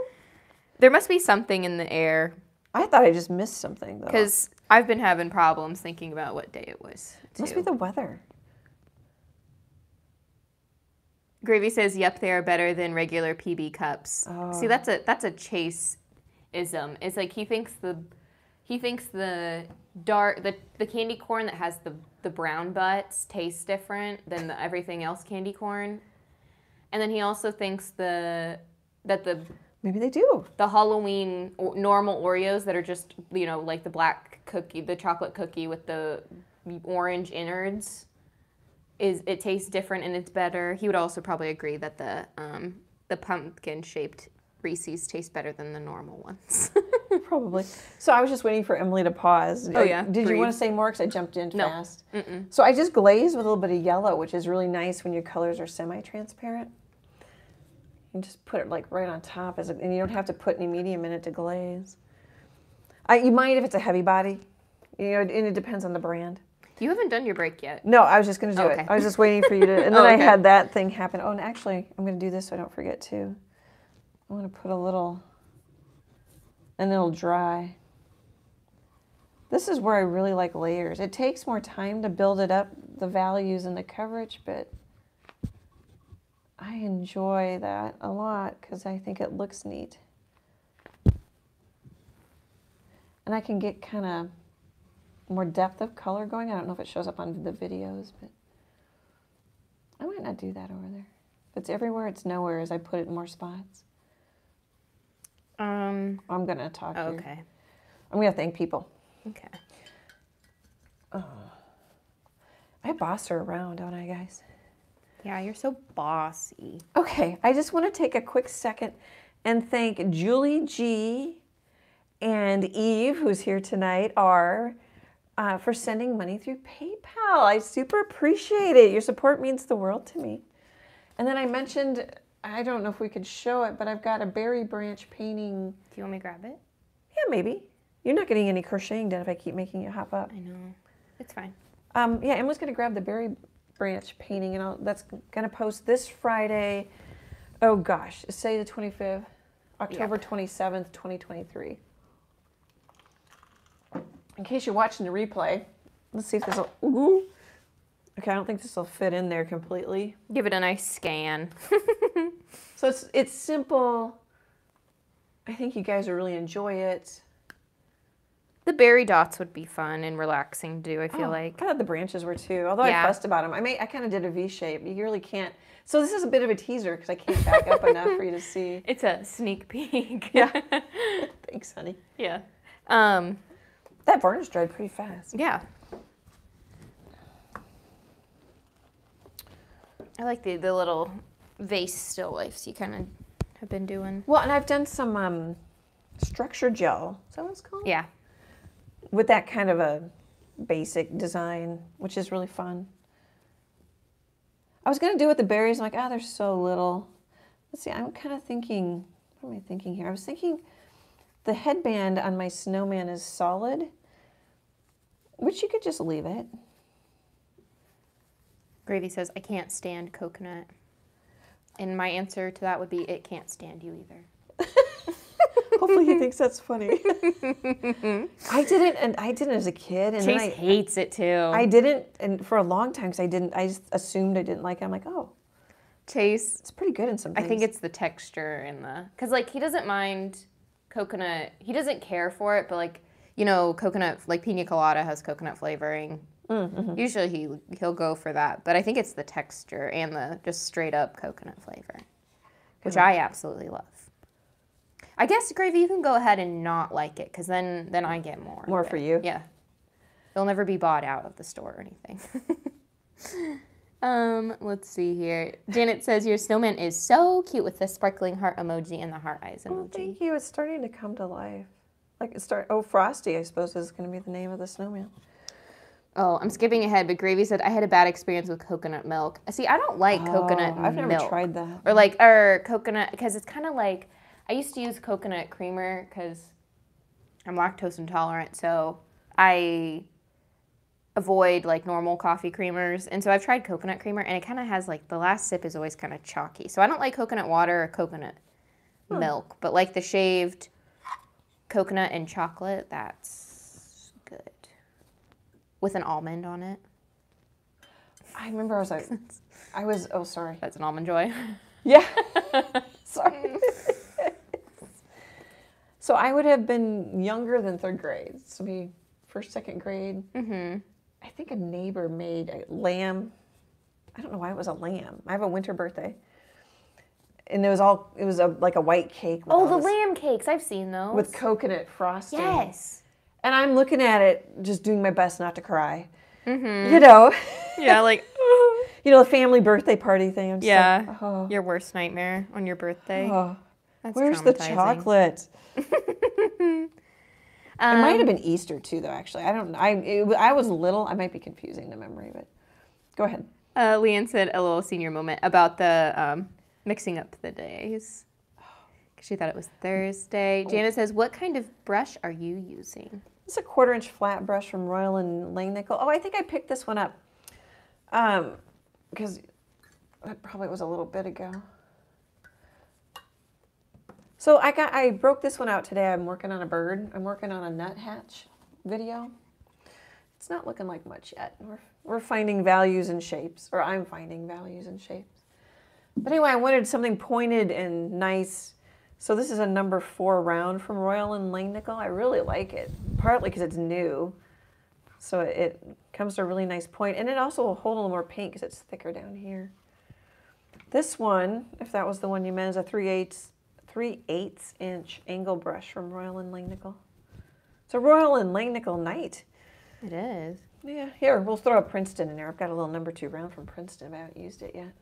There must be something in the air. I thought I just missed something, though. Because I've been having problems thinking about what day it was, too. Must be the weather. Gravy says, yep, they are better than regular PB cups. Oh. See, that's a chase. Ism. It's like he thinks the dark the candy corn that has the brown butts tastes different than the everything else candy corn, and then he also thinks that maybe they do the Halloween normal Oreos that are just like the black cookie, the chocolate cookie with the orange innards, it tastes different and it's better. He would also probably agree that the pumpkin shaped Reese's taste better than the normal ones. Probably. So I was just waiting for Emily to pause. Oh, yeah. Did you want to say more? Because I jumped in fast. Mm-mm. So I just glazed with a little bit of yellow, which is really nice when your colors are semi-transparent. You just put it like right on top, and you don't have to put any medium in it to glaze. You might if it's a heavy body, and it depends on the brand. You haven't done your break yet. No, I was just going to do it. I was just waiting for you to, and then I had that thing happen. Oh, and actually, I'm going to do this so I don't forget, too. I'm going to put a little, and it'll dry. This is where I really like layers. It takes more time to build it up, the values and the coverage, but I enjoy that a lot because I think it looks neat. And I can get kind of more depth of color going. I don't know if it shows up on the videos, but I might not do that over there. If it's everywhere, it's nowhere as I put it in more spots. I'm going to talk here. Okay. I'm going to thank people. Okay. I boss her around, don't I, guys? Yeah, you're so bossy. Okay, I just want to take a quick second and thank Julie G. and Eve, who's here tonight, for sending money through PayPal. I super appreciate it. Your support means the world to me. And then I mentioned... I don't know if we could show it, but I've got a berry branch painting. Do you want me to grab it? Yeah, maybe. You're not getting any crocheting done if I keep making you hop up. I know. It's fine. Yeah, Emma's going to grab the berry branch painting, and that's going to post this Friday. Oh, gosh. Say the 25th, October 27th, 2023. In case you're watching the replay, let's see if this will... Ooh. Okay, I don't think this will fit in there completely. Give it a nice scan. So it's simple. I think you guys will really enjoy it. The berry dots would be fun and relaxing to do, I feel like. I thought the branches were too, although I fussed about them. I kind of did a V-shape. You really can't. So this is a bit of a teaser because I can't back up enough for you to see. It's a sneak peek. Yeah. Thanks, honey. Yeah. That varnish dried pretty fast. Yeah. I like the little vase still lifes you kind of have been doing. Well, and I've done some structure gel. Is that what it's called? Yeah. With that kind of a basic design, which is really fun. I was going to do it with the berries. I'm like, they're so little. Let's see. I'm kind of thinking, what am I thinking here? I was thinking The headband on my snowman is solid, which you could just leave it. Gravy says, I can't stand coconut. And my answer to that would be, it can't stand you either. Hopefully he thinks that's funny. I didn't as a kid. And Chase hates it too. I didn't, and for a long time, because I just assumed I didn't like it. I'm like, oh. Chase. It's pretty good in some things. I think it's the texture and the, because like he doesn't mind coconut. He doesn't care for it, but like, you know, coconut, like pina colada has coconut flavoring. Mm-hmm. Usually he'll go for that, but I think it's the texture and the just straight up coconut flavor, which I absolutely love. I guess, Gravy, you can go ahead and not like it, because then I get more. More for you? Yeah. It'll never be bought out of the store or anything. Let's see here. Janet says, your snowman is so cute with the sparkling heart emoji and the heart eyes emoji. Oh, thank you. It's starting to come to life. Like it start. Oh, Frosty, I suppose, is going to be the name of the snowman. Oh, I'm skipping ahead, but Gravy said, I had a bad experience with coconut milk. See, I don't like coconut milk. I've never tried that. Or like, or coconut, because it's kind of like, I used to use coconut creamer because I'm lactose intolerant, so I avoid like normal coffee creamers. And so I've tried coconut creamer, and it kind of has like, the last sip is always kind of chalky. So I don't like coconut water or coconut milk, but like the shaved coconut and chocolate, that's good. With an almond on it. I remember I was like, oh, sorry. That's an almond joy. Yeah. Sorry. So I would have been younger than third grade. So maybe first, second grade. Mm-hmm. I think a neighbor made a lamb. I don't know why it was a lamb. I have a winter birthday. And it was all, it was like a white cake. With the lamb cakes. I've seen those. With coconut frosting. Yes. And I'm looking at it, just doing my best not to cry. Mm-hmm. You know? Yeah, like, you know, the family birthday party thing. I'm just like, oh. Your worst nightmare on your birthday. Oh. That's where's the chocolate? It might have been Easter, too, though, actually. I don't know. I was little. I might be confusing the memory, but go ahead. Leanne said a little senior moment about the mixing up the days. She thought it was Thursday. Jana says, what kind of brush are you using? It's a 1/4-inch flat brush from Royal and Langnickel. Oh, I think I picked this one up because that probably was a little bit ago. So I broke this one out today. I'm working on a bird. I'm working on a nuthatch video. It's not looking like much yet. We're finding values and shapes, or I'm finding values and shapes. But anyway, I wanted something pointed and nice. So this is a number 4 round from Royal and Langnickel. I really like it, partly because it's new. So it comes to a really nice point. And it also will hold a little more paint because it's thicker down here. This one, if that was the one you meant, is a 3/8-inch angle brush from Royal and Langnickel. It's a Royal and Langnickel night. It is. Yeah, here, we'll throw a Princeton in there. I've got a little number 2 round from Princeton. I haven't used it yet.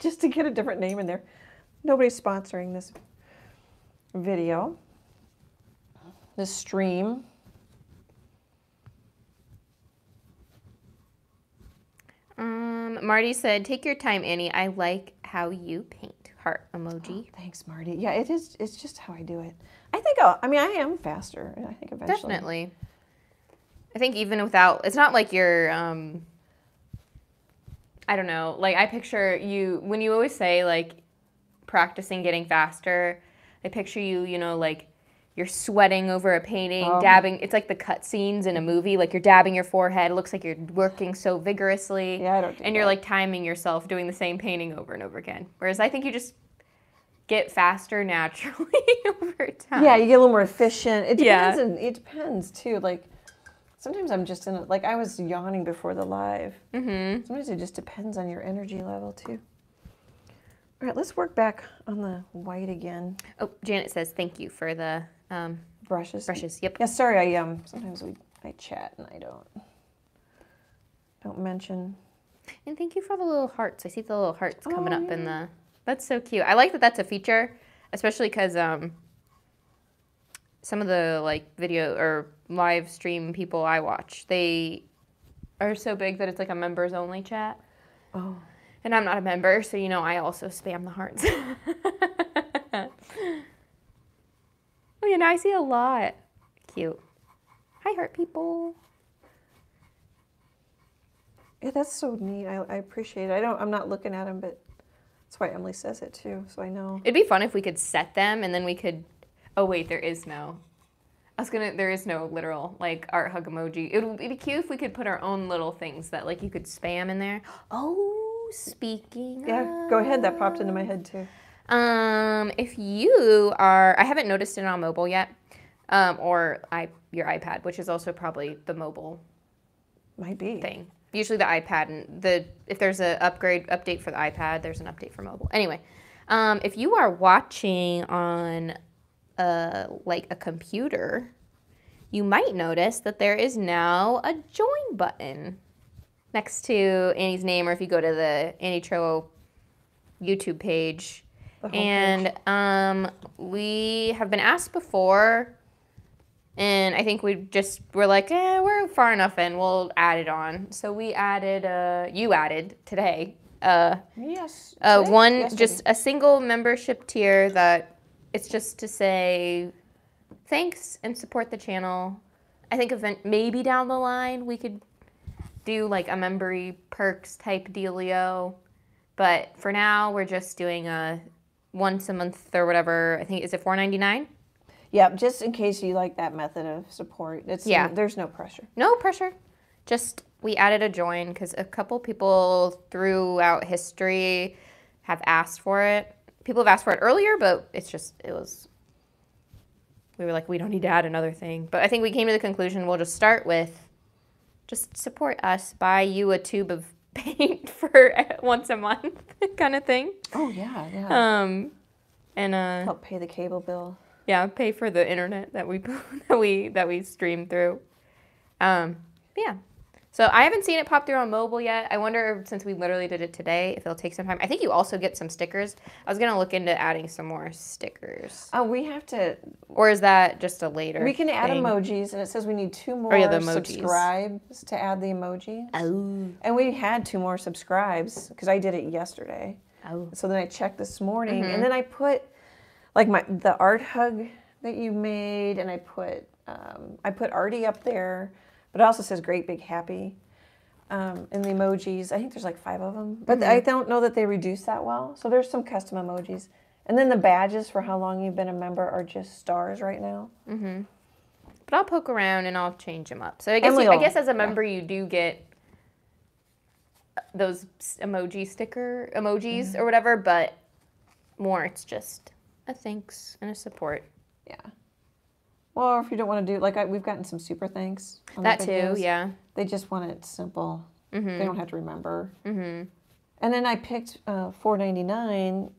Just to get a different name in there. Nobody's sponsoring this video, this stream. Marty said, take your time, Annie. I like how you paint. Heart emoji. Oh, thanks, Marty. Yeah, it is. It's just how I do it. I think, I mean, I am faster. I think eventually. Definitely. I think even without, it's not like you're, I don't know. Like I picture you, when you always say like, practicing getting faster, I picture you, you know, like you're sweating over a painting, dabbing. It's like the cut scenes in a movie, like you're dabbing your forehead. It looks like you're working so vigorously. Yeah, I don't do And that. You're like timing yourself, doing the same painting over and over again. Whereas I think you just get faster naturally over time. Yeah, you get a little more efficient. It depends, and it depends too. Like sometimes I'm just in it, like I was yawning before the live. Mm-hmm. Sometimes it just depends on your energy level too. All right, let's work back on the white again. Oh, Janet says thank you for the brushes. Brushes, yep. Yeah, sorry. I sometimes I chat and I don't mention. And thank you for the little hearts. I see the little hearts coming up in the. That's so cute. I like that. That's a feature, especially because some of the like video or live stream people I watch, they are so big that it's like a members only chat. Oh. And I'm not a member, so, you know, I also spam the hearts. Oh, yeah, now I see a lot. Cute. Hi, heart people. Yeah, that's so neat. I appreciate it. I'm not looking at them, but that's why Emily says it too, so I know. It'd be fun if we could set them and then we could, oh wait, there is no. There is no literal, like, art hug emoji. It would be cute if we could put our own little things that, like, you could spam in there. Oh, speaking of. Go ahead, that popped into my head too. If you are, I haven't noticed it on mobile yet, or your iPad, which is also probably the mobile thing. Usually the iPad, and if there's an update for the iPad, there's an update for mobile. Anyway, if you are watching on like a computer, you might notice that there is now a join button next to Annie's name, or if you go to the Annie Troe YouTube page. And we have been asked before, and I think we're like, we're far enough in, we'll add it on. So we added, you added today, yesterday. Just a single membership tier that it's just to say thanks and support the channel. I think maybe down the line we could do like a membery perks type dealio, but for now we're just doing a once a month or whatever. I think, is it $4.99? Yeah, just in case you like that method of support. There's no pressure. No pressure. Just we added a join because a couple people throughout history have asked for it. People have asked for it earlier, but we were like, we don't need to add another thing. But I think we came to the conclusion we'll just start with just support us, buy you a tube of paint for once a month kind of thing. Oh, yeah, yeah. Help pay the cable bill. Yeah, pay for the internet that we that we stream through. Yeah. So I haven't seen it pop through on mobile yet. I wonder, since we literally did it today, if it'll take some time. I think you also get some stickers. I was going to look into adding some more stickers. Oh, we have to. Or is that just a later We can thing? Add emojis, and it says we need 2 more subscribes to add the emoji. Oh. And we had 2 more subscribes because I did it yesterday. Oh. So then I checked this morning, and then I put like the art hug that you made, and I put Artie up there. But it also says great big happy in the emojis. I think there's like 5 of them. But I don't know that they reduce that well. So there's some custom emojis. And then the badges for how long you've been a member are just stars right now. But I'll poke around and I'll change them up. So I guess as a member you do get those emojis or whatever. But more it's just a thanks and a support. Yeah. Or if you don't want to do, like, we've gotten some super thanks. That too, yeah. They just want it simple. They don't have to remember. And then I picked $4.99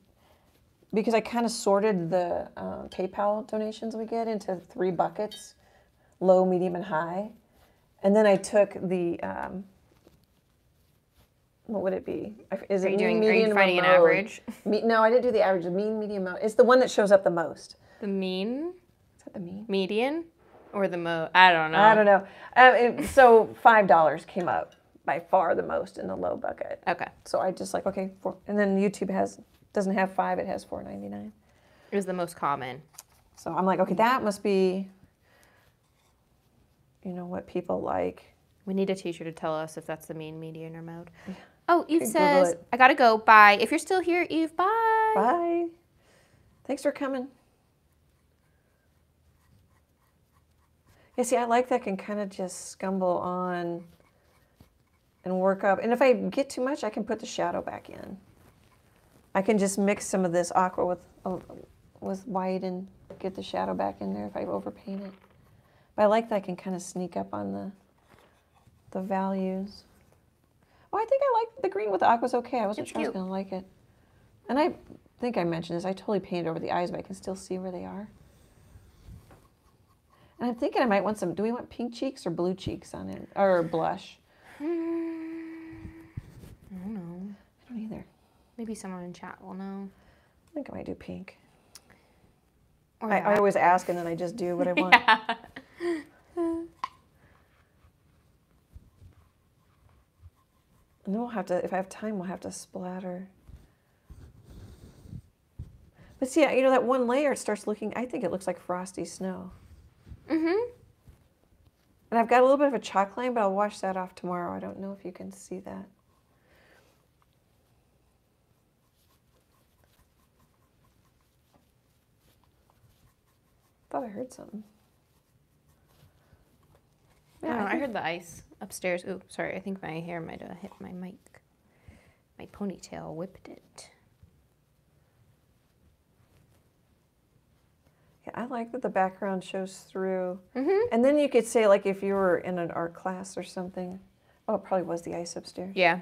because I kind of sorted the PayPal donations we get into 3 buckets, low, medium, and high. And then I took the, what would it be? Is it mean, median, finding an average? No, I didn't do the average. The mean, median, mode. It's the one that shows up the most. The mean? The mean? Median or the most? I don't know. I don't know. So $5 came up by far the most in the low bucket. Okay. So I just like, okay, 4, and then YouTube doesn't have 5, it has $4.99. It was the most common. So I'm like, okay, that must be, you know, what people like. We need a teacher to tell us if that's the mean, median, or mode. Yeah. Oh, Eve says, I gotta go. Bye. If you're still here, Eve, bye. Bye. Thanks for coming. Yeah, see, I like that can kind of just stumble on and work up. And if I get too much, I can put the shadow back in. I can just mix some of this aqua with white and get the shadow back in there if I overpaint it. But I like that I can kind of sneak up on the values. Oh, I think I like the green with the aqua's okay. I wasn't sure I was going to like it. And I think I mentioned this. I totally painted over the eyes, but I can still see where they are. And I'm thinking I might want some, do we want pink cheeks or blue cheeks on it? Or blush? I don't know. I don't either. Maybe someone in chat will know. I think I might do pink. Or I always ask and then I just do what I want. And then we'll have to, if I have time, we'll have to splatter. But see, you know, that one layer, it starts looking, I think it looks like frosty snow. Mm-hmm. And I've got a little bit of a chalk line, but I'll wash that off tomorrow. I don't know if you can see that. Thought I heard something. Yeah, I heard the ice upstairs. Ooh, sorry, I think my hair might have hit my mic. My ponytail whipped it. Yeah, I like that the background shows through. Mm-hmm. And then you could say, like, if you were in an art class or something. Oh, it probably was the ice upstairs. Yeah.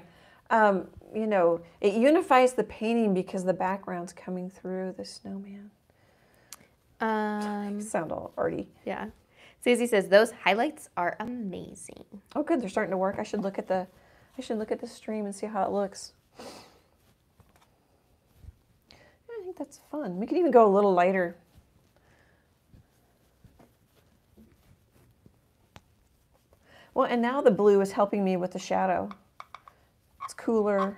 You know, it unifies the painting because the background's coming through the snowman. Sound all arty. Yeah. Susie says those highlights are amazing. Oh, good. They're starting to work. I should look at the, I should look at the stream and see how it looks. I think that's fun. We could even go a little lighter. Well, and now the blue is helping me with the shadow. It's cooler.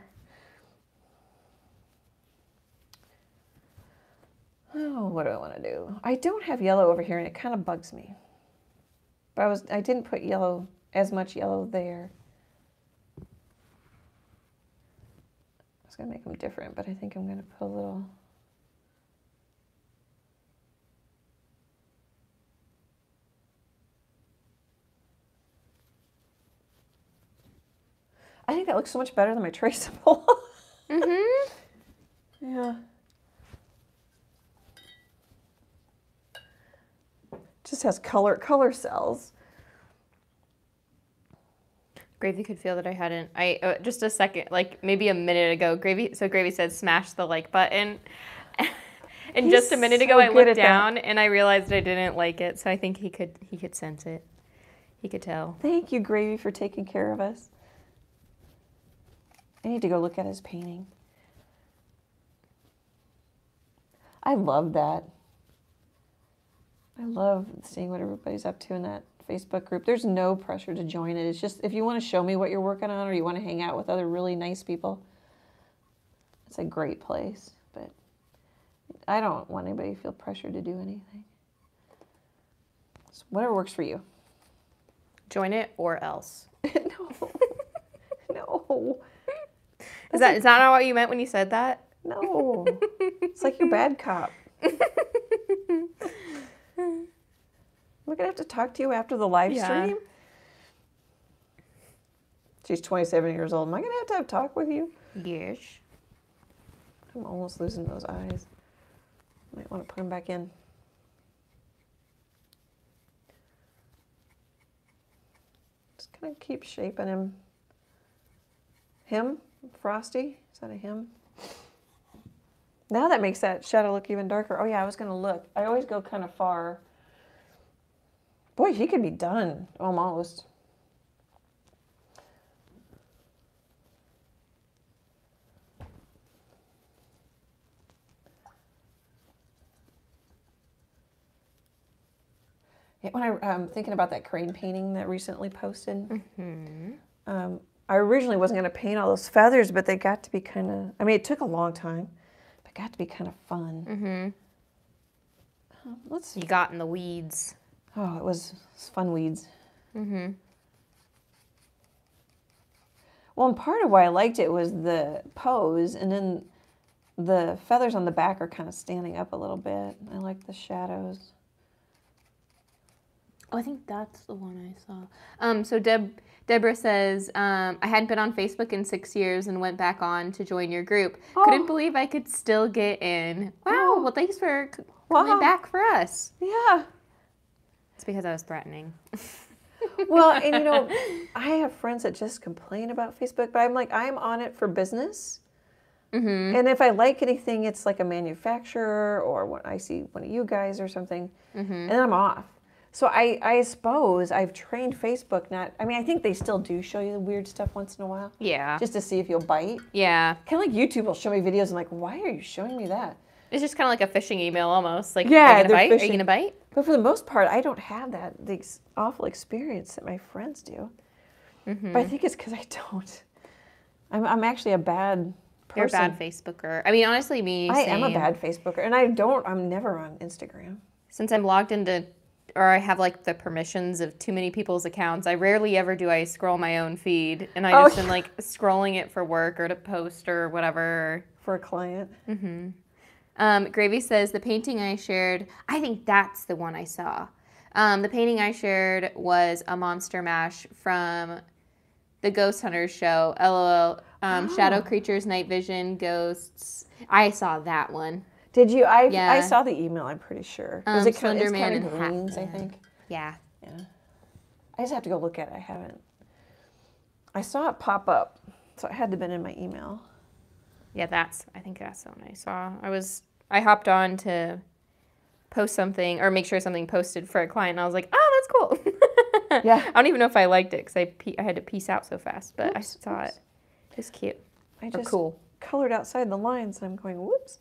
Oh, what do I want to do? I don't have yellow over here, and it kind of bugs me. But I didn't put yellow, as much yellow there. I was going to make them different, but I think I'm going to put a little. I think that looks so much better than my traceable. Mm-hmm. Yeah. Just has color cells. Gravy could feel that I hadn't. I just a second, like maybe a minute ago. Gravy. So Gravy said, "Smash the like button." And he's just a minute ago, I looked down and I realized I didn't like it. So I think he could sense it. He could tell. Thank you, Gravy, for taking care of us. I need to go look at his painting. I love that. I love seeing what everybody's up to in that Facebook group. There's no pressure to join it. It's just if you want to show me what you're working on or you want to hang out with other really nice people, it's a great place. But I don't want anybody to feel pressured to do anything. So whatever works for you. Join it or else. No. No. Is that not what you meant when you said that? No. It's like you're bad cop. We're going to have to talk to you after the live stream. She's 27 years old. Am I going to have a talk with you? Yes. I'm almost losing those eyes. Might want to put them back in. Just kind of keep shaping him. Him? Frosty? Is that a him? Now that makes that shadow look even darker. Oh, yeah, I was going to look. I always go kind of far. Boy, he could be done, almost. Yeah, when I'm thinking about that crane painting that recently posted, mm-hmm. I originally wasn't going to paint all those feathers, but they got to be kind of, I mean, it took a long time, but it got to be kind of fun. Mm-hmm. Let's see. You got in the weeds. Oh, it was fun weeds. Mm-hmm. Well, and part of why I liked it was the pose, and then the feathers on the back are kind of standing up a little bit. I like the shadows. Oh, I think that's the one I saw. So Deborah says, I hadn't been on Facebook in 6 years and went back on to join your group. Oh. Couldn't believe I could still get in. Wow. Oh. Well, thanks for coming back for us. Yeah. Because I was threatening. Well, and you know, I have friends that just complain about Facebook, but I'm like, I'm on it for business. Mm-hmm. And if I like anything, it's like a manufacturer or what I see one of you guys or something, mm-hmm. and then I'm off. So I suppose I've trained Facebook not, I mean, I think they still do show you the weird stuff once in a while. Yeah. Just to see if you'll bite. Yeah. Kind of like YouTube will show me videos and like, why are you showing me that? It's just kind of like a phishing email almost. Like, yeah, are you going to bite? But for the most part, I don't have that the awful experience that my friends do. Mm-hmm. But I think it's because I don't. I'm actually a bad person. You're a bad Facebooker. I mean, honestly, me. I am a bad Facebooker, and I'm never on Instagram. Since I'm logged into, or I have like the permissions of too many people's accounts, I rarely ever do I scroll my own feed, and I just am like scrolling it for work or to post or whatever. For a client. Mm-hmm. Gravy says, the painting I shared, I think that's the one I saw. The painting I shared was a monster mash from the Ghost Hunters show, LOL. Shadow creatures, night vision, ghosts. I saw that one. Did you? I saw the email, I'm pretty sure. Was it Slender Man and Greens, I think? Yeah. Yeah. I just have to go look at it. I haven't. I saw it pop up, so it had to have been in my email. Yeah, I think that's the one I saw. I hopped on to post something or make sure something posted for a client, and I was like, oh, that's cool. Yeah. I don't even know if I liked it because I had to piece out so fast, but I saw it. It was cute. Cool. Colored outside the lines, and I'm going, whoops.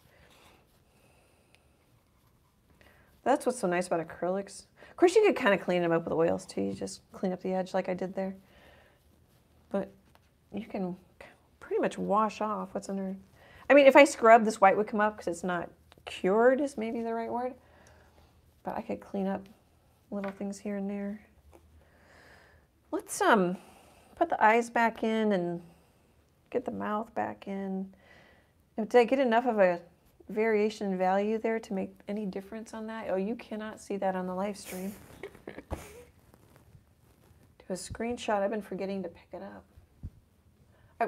That's what's so nice about acrylics. Of course, you could kind of clean them up with oils, too. You just clean up the edge like I did there. But you can pretty much wash off what's under. I mean, if I scrub, this white would come up because it's not cured is maybe the right word. But I could clean up little things here and there. Let's put the eyes back in and get the mouth back in. Did I get enough of a variation in value there to make any difference on that? Oh, you cannot see that on the live stream. Do a screenshot. I've been forgetting to pick it up.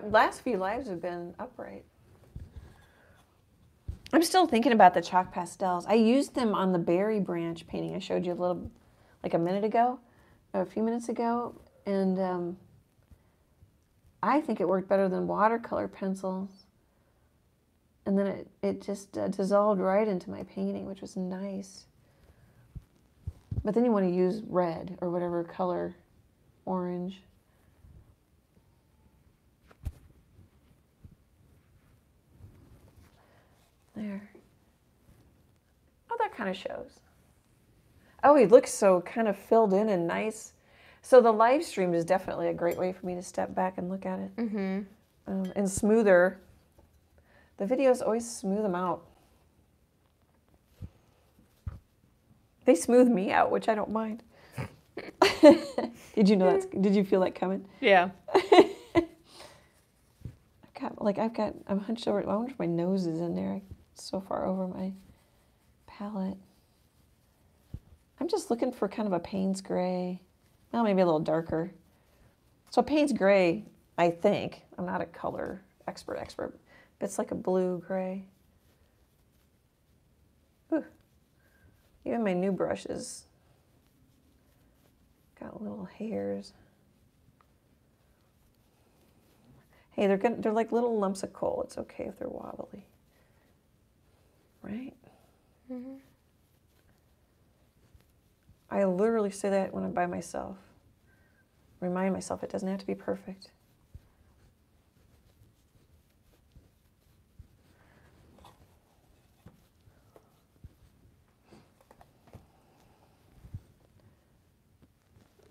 Last few lives have been upright. I'm still thinking about the chalk pastels. I used them on the berry branch painting I showed you a few minutes ago, and I think it worked better than watercolor pencils. And then it just dissolved right into my painting, which was nice. But then you want to use red or whatever color, orange. There. Oh, that kind of shows. Oh, he looks so kind of filled in and nice. So the live stream is definitely a great way for me to step back and look at it. Mm-hmm. And smoother. The videos always smooth them out. They smooth me out, which I don't mind. Did you know did you feel that coming? Yeah. I'm hunched over. I wonder if my nose is in there. It's so far over my palette. I'm just looking for kind of a Payne's gray. Well, maybe a little darker. So Payne's gray, I think. I'm not a color expert. It's like a blue-gray. Even my new brushes got little hairs. Hey, they're like little lumps of coal. It's okay if they're wobbly, right? Mm-hmm. I literally say that when I'm by myself. Remind myself it doesn't have to be perfect.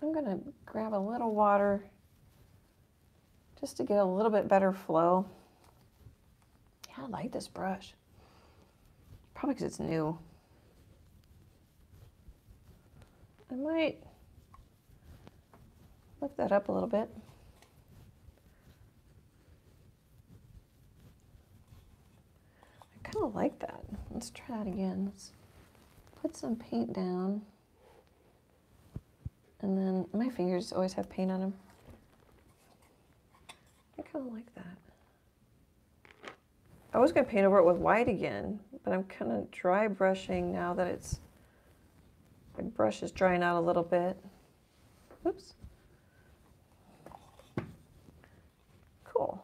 I'm going to grab a little water just to get a little bit better flow. Yeah, I like this brush. Probably because it's new. I might lift that up a little bit. I kind of like that. Let's try that again. Let's put some paint down. And then my fingers always have paint on them. I kind of like that. I was going to paint over it with white again, but I'm kind of dry brushing now that my brush is drying out a little bit. Oops. Cool.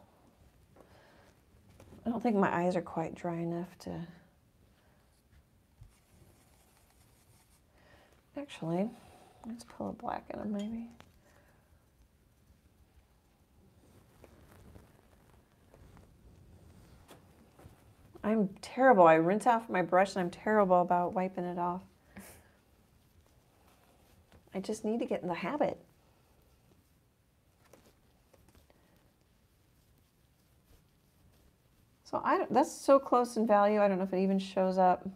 I don't think my eyes are quite dry enough to... Actually... Let's pull a black in them, maybe. I'm terrible. I rinse off my brush, and I'm terrible about wiping it off. I just need to get in the habit. So I don't, that's so close in value, I don't know if it even shows up. I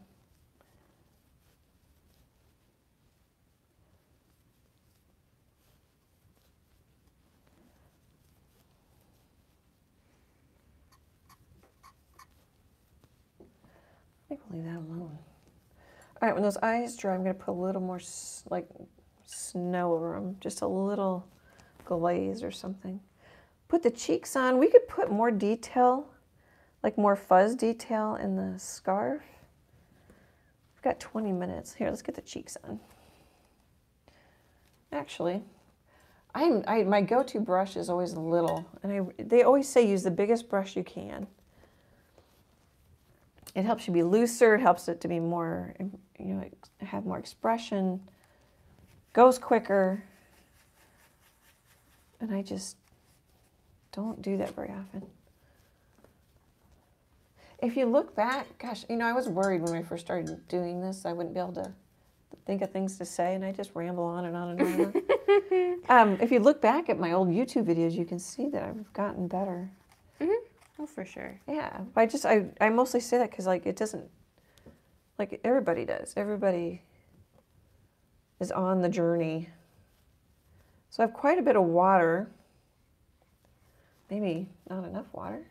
think we'll leave that alone. All right, when those eyes dry, I'm going to put a little more like snow over them, just a little glaze or something. Put the cheeks on. We could put more detail, like more fuzz detail in the scarf. We've got 20 minutes. Here, let's get the cheeks on. Actually, my go-to brush is always little, and they always say use the biggest brush you can. It helps you be looser, it helps it to be more, you know, have more expression, goes quicker, and I just don't do that very often. If you look back, gosh, you know, I was worried when I first started doing this, I wouldn't be able to think of things to say, and I just ramble on and on and on. If you look back at my old YouTube videos, you can see that I've gotten better. Mm-hmm. Oh, for sure. Yeah, I mostly say that because like it doesn't, like everybody does. Everybody is on the journey. So I have quite a bit of water. Maybe not enough water.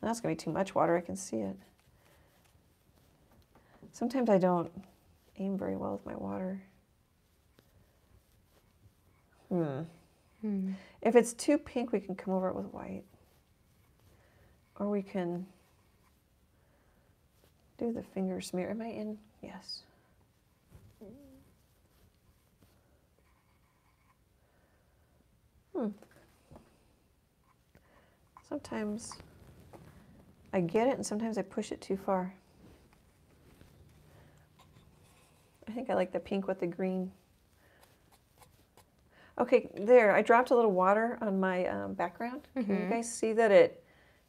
That's gonna be too much water. I can see it. Sometimes I don't aim very well with my water. If it's too pink, we can come over it with white. Or we can do the finger smear. Am I in? Yes. Sometimes I get it, and sometimes I push it too far. I think I like the pink with the green. Okay, there, I dropped a little water on my background. Mm-hmm. Can you guys see that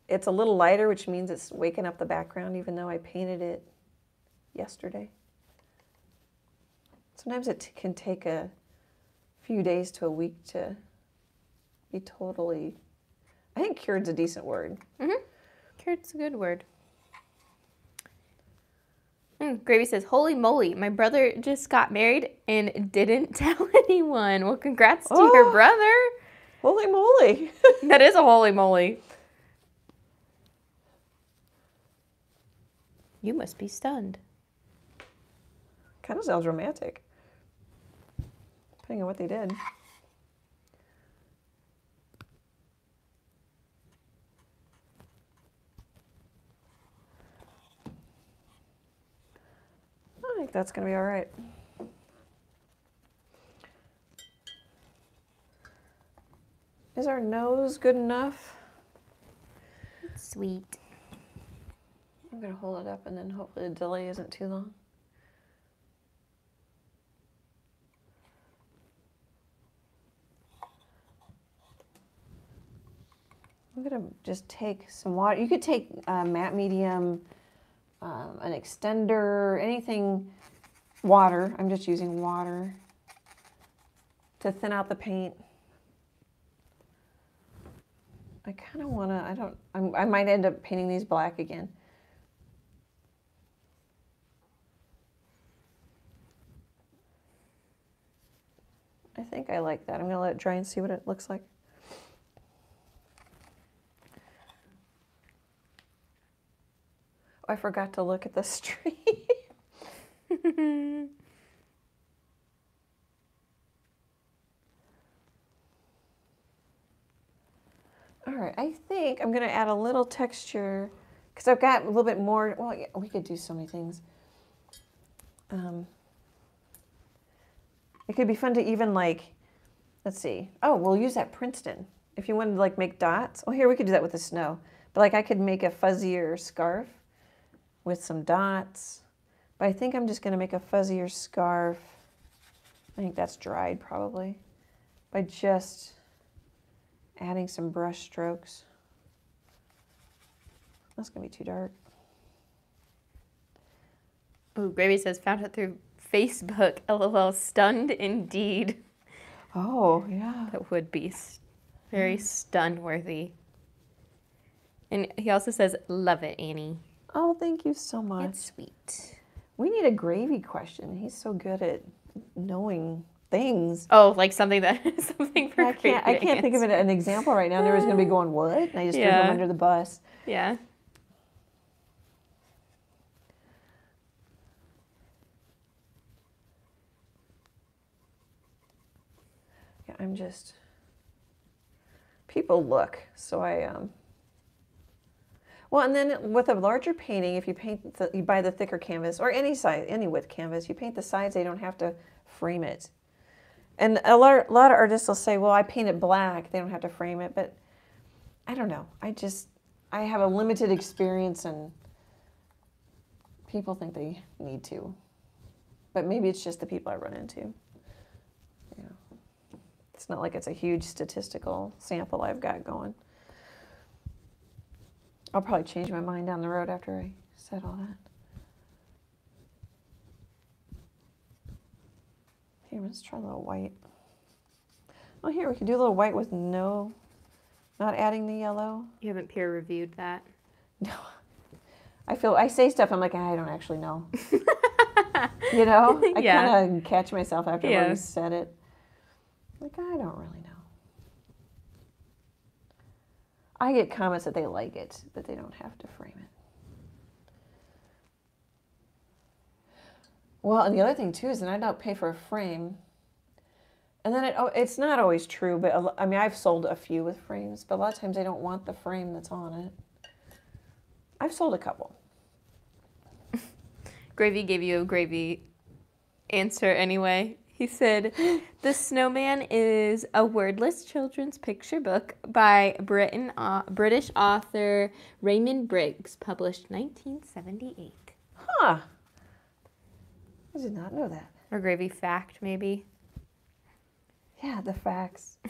it's a little lighter, which means it's waking up the background, even though I painted it yesterday? Sometimes it can take a few days to a week to be totally... I think cured's a decent word. Mm-hmm. Cured's a good word. Gravy says, holy moly, my brother just got married and didn't tell anyone. Well, congrats to your brother. Holy moly. That is a holy moly. You must be stunned. Kind of sounds romantic, depending on what they did. I think that's going to be all right. Is our nose good enough? It's sweet. I'm going to hold it up and then hopefully the delay isn't too long. I'm going to just take some water. You could take matte medium, an extender, anything, water. I'm just using water to thin out the paint. I kind of want to, I might end up painting these black again. I think I like that. I'm going to let it dry and see what it looks like. I forgot to look at the stream. All right, I think I'm gonna add a little texture because I've got a little bit more, well, yeah, we could do so many things. It could be fun to even like, let's see. Oh, we'll use that Princeton. If you wanted to like make dots, oh here, we could do that with the snow. But like I could make a fuzzier scarf with some dots, but I think I'm just gonna make a fuzzier scarf. I think that's dried probably, by just adding some brush strokes. That's gonna be too dark. Ooh, Gravy says, found it through Facebook, LOL, stunned indeed. Oh, yeah. That would be very stun-worthy. And he also says, love it, Annie. Oh, thank you so much. It's sweet. We need a gravy question. He's so good at knowing things. Oh, like something that something for gravy. I can't think of an example right now. There was going to be going, what? And I just threw him under the bus. Yeah. Yeah, I'm just... People look, so I... Well, and then with a larger painting, if you paint, you buy the thicker canvas, or any size, any width canvas, you paint the sides, they don't have to frame it. And a lot of artists will say, well, I paint it black, they don't have to frame it, but I don't know. I have a limited experience, and people think they need to. But maybe it's just the people I run into. Yeah. It's not like it's a huge statistical sample I've got going. I'll probably change my mind down the road after I said all that. Here, let's try a little white. Oh, here, we can do a little white with no, not adding the yellow. You haven't peer reviewed that. No. I say stuff, I'm like, I don't actually know. You know? I kind of catch myself after I said it. Like, I don't really know. I get comments that they like it, but they don't have to frame it. Well, and the other thing, too, is that I don't pay for a frame. And then it's not always true, but I mean, I've sold a few with frames, but a lot of times they don't want the frame that's on it. I've sold a couple. Gravy gave you a gravy answer anyway. He said, The Snowman is a wordless children's picture book by British author Raymond Briggs, published 1978. Huh. I did not know that. Or gravy fact, maybe. Yeah, the facts. Do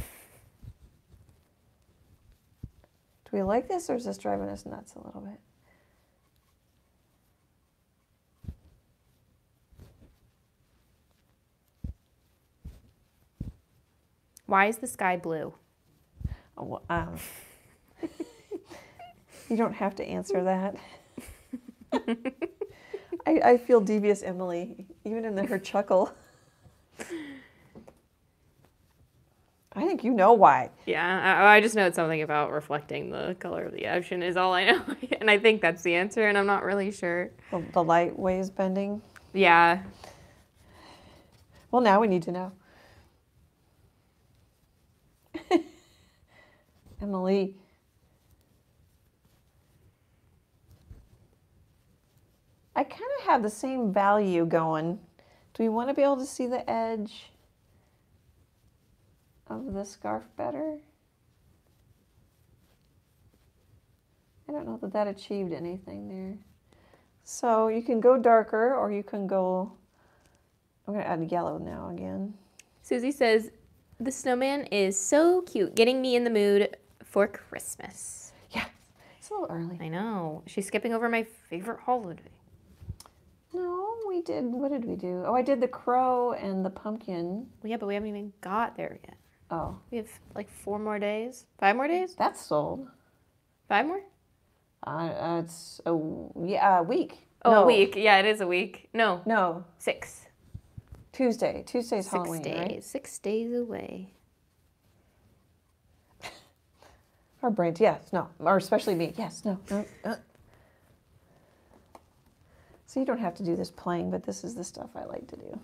we like this, or is this driving us nuts a little bit? Why is the sky blue? Oh, you don't have to answer that. I feel devious, Emily, even in her chuckle. I think you know why. Yeah, I just know it's something about reflecting the color of the ocean is all I know. And I think that's the answer, and I'm not really sure. Well, the light waves bending? Yeah. Well, now we need to know. Emily. I kind of have the same value going. Do we want to be able to see the edge of the scarf better? I don't know that that achieved anything there. So you can go darker, or you can go... I'm going to add yellow now again. Susie says, The snowman is so cute, getting me in the mood for Christmas. Yeah, it's a little early. I know. She's skipping over my favorite holiday. No, we did. What did we do? Oh, I did the crow and the pumpkin. Well, yeah, but we haven't even got there yet. Oh. We have like 4 more days. 5 more days? That's sold. 5 more? It's a week. Oh, no. A week. Yeah, it is a week. No. No. 6. Tuesday. Tuesday's Halloween, right? 6 days away. Our brains, yes, no. Or especially me, yes, no. So you don't have to do this playing, but this is the stuff I like to do.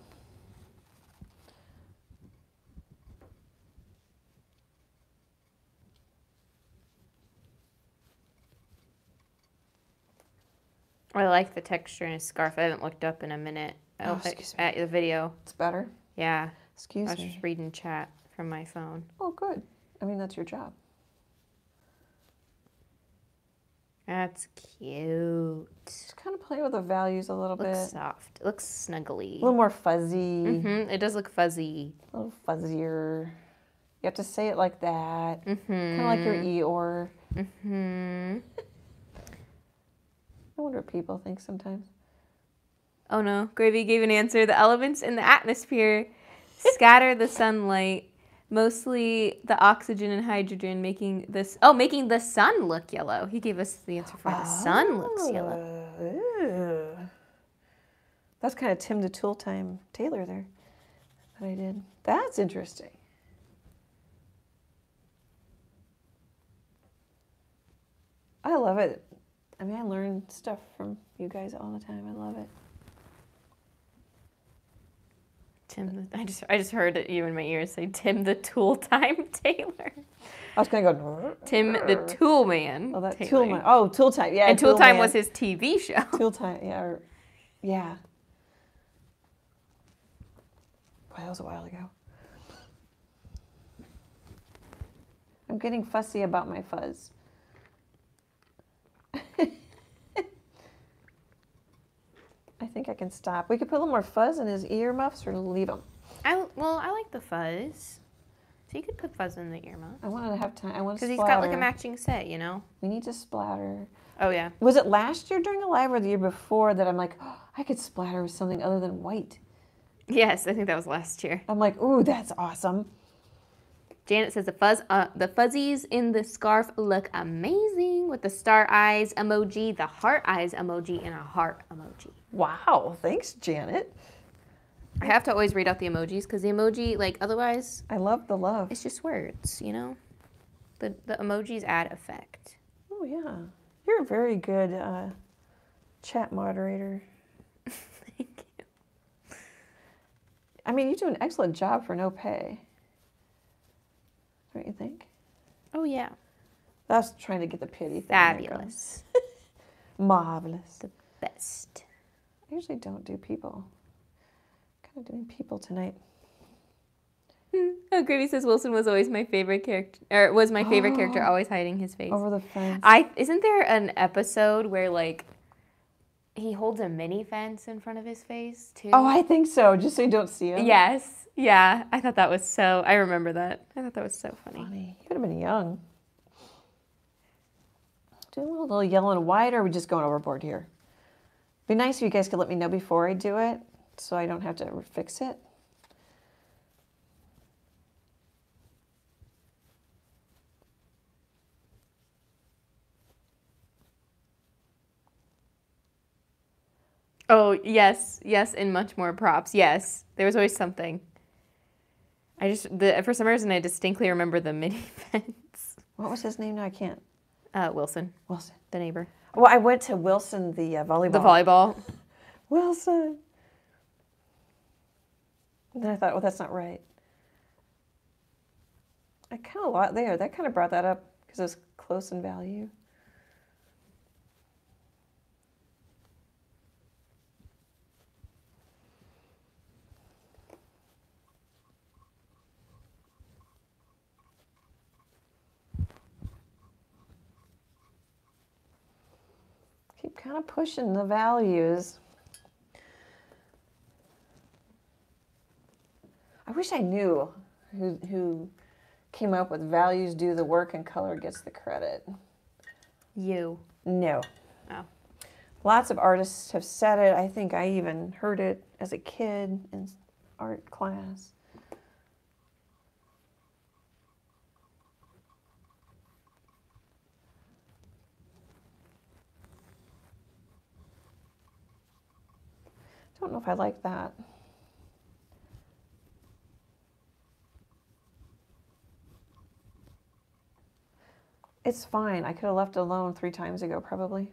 I like the texture in his scarf. I haven't looked up in a minute. Oh, excuse me. At the video. It's better? Yeah. Excuse me. I was just reading chat from my phone. Oh, good. I mean, that's your job. That's cute. Just kind of play with the values a little bit. Looks soft. It looks snuggly. A little more fuzzy. Mm-hmm. It does look fuzzy. A little fuzzier. You have to say it like that. Mm-hmm. Kind of like your Eeyore. Mm-hmm. I wonder what people think sometimes. Oh no, Gravy gave an answer. The elements in the atmosphere scatter the sunlight. mostly the oxygen and hydrogen making this, oh, making the sun look yellow. He gave us the answer for the sun looks yellow. Ooh. That's kind of Tim the Tool Time Taylor there that I did. That's interesting. I love it. I mean, I learn stuff from you guys all the time. I love it. Tim, I just heard you in my ears say Tim the Tool Time Taylor. I was gonna go Tim the Tool Man. Oh, that Taylor. Tool Man. Oh, Tool Time. Yeah, and Tool Time was his TV show. Tool Time. Yeah. Or, yeah. Wow, that was a while ago. I'm getting fussy about my fuzz. I think I can stop. We could put a little more fuzz in his earmuffs or leave them. Well, I like the fuzz. So you could put fuzz in the earmuffs. I wanted to have time. I want to splatter. Because he's got like a matching set, you know? We need to splatter. Oh, yeah. Was it last year during the live or the year before that I'm like, oh, I could splatter with something other than white? Yes, I think that was last year. I'm like, ooh, that's awesome. Janet says the fuzzies in the scarf look amazing with the star eyes emoji, the heart eyes emoji, and a heart emoji. Wow, thanks, Janet. I have to always read out the emojis because the emoji, like, otherwise... I love the love. It's just words, you know? The emojis add effect. Oh, yeah. You're a very good chat moderator. Thank you. I mean, you do an excellent job for no pay. Don't you think? Oh, yeah. That's trying to get the pity thing. Fabulous. Marvelous. The best. I usually don't do people. I'm kind of doing people tonight. Oh, Gravy says Wilson was always my favorite character, or was my favorite character, always hiding his face. Over the fence. Isn't there an episode where, like, he holds a mini fence in front of his face, too? Oh, I think so, just so you don't see him. Yes. Yeah, I thought that was so, I remember that. I thought that was so funny. You could have been young. Doing a little yellow and white, or are we just going overboard here? It'd be nice if you guys could let me know before I do it, so I don't have to fix it. Oh, yes, yes, and much more props, yes. There was always something. For some reason, I distinctly remember the mini fence. What was his name? No, I can't. Wilson. Wilson. The neighbor. Well, I went to Wilson, the volleyball. The volleyball. Wilson. And then I thought, well, that's not right. I kind of lot there. That kind of brought that up because it was close in value. Kind of pushing the values. I wish I knew who came up with values do the work and color gets the credit. You. No. Oh. Lots of artists have said it. I think I even heard it as a kid in art class. I don't know if I like that. It's fine. I could have left it alone 3 times ago, probably.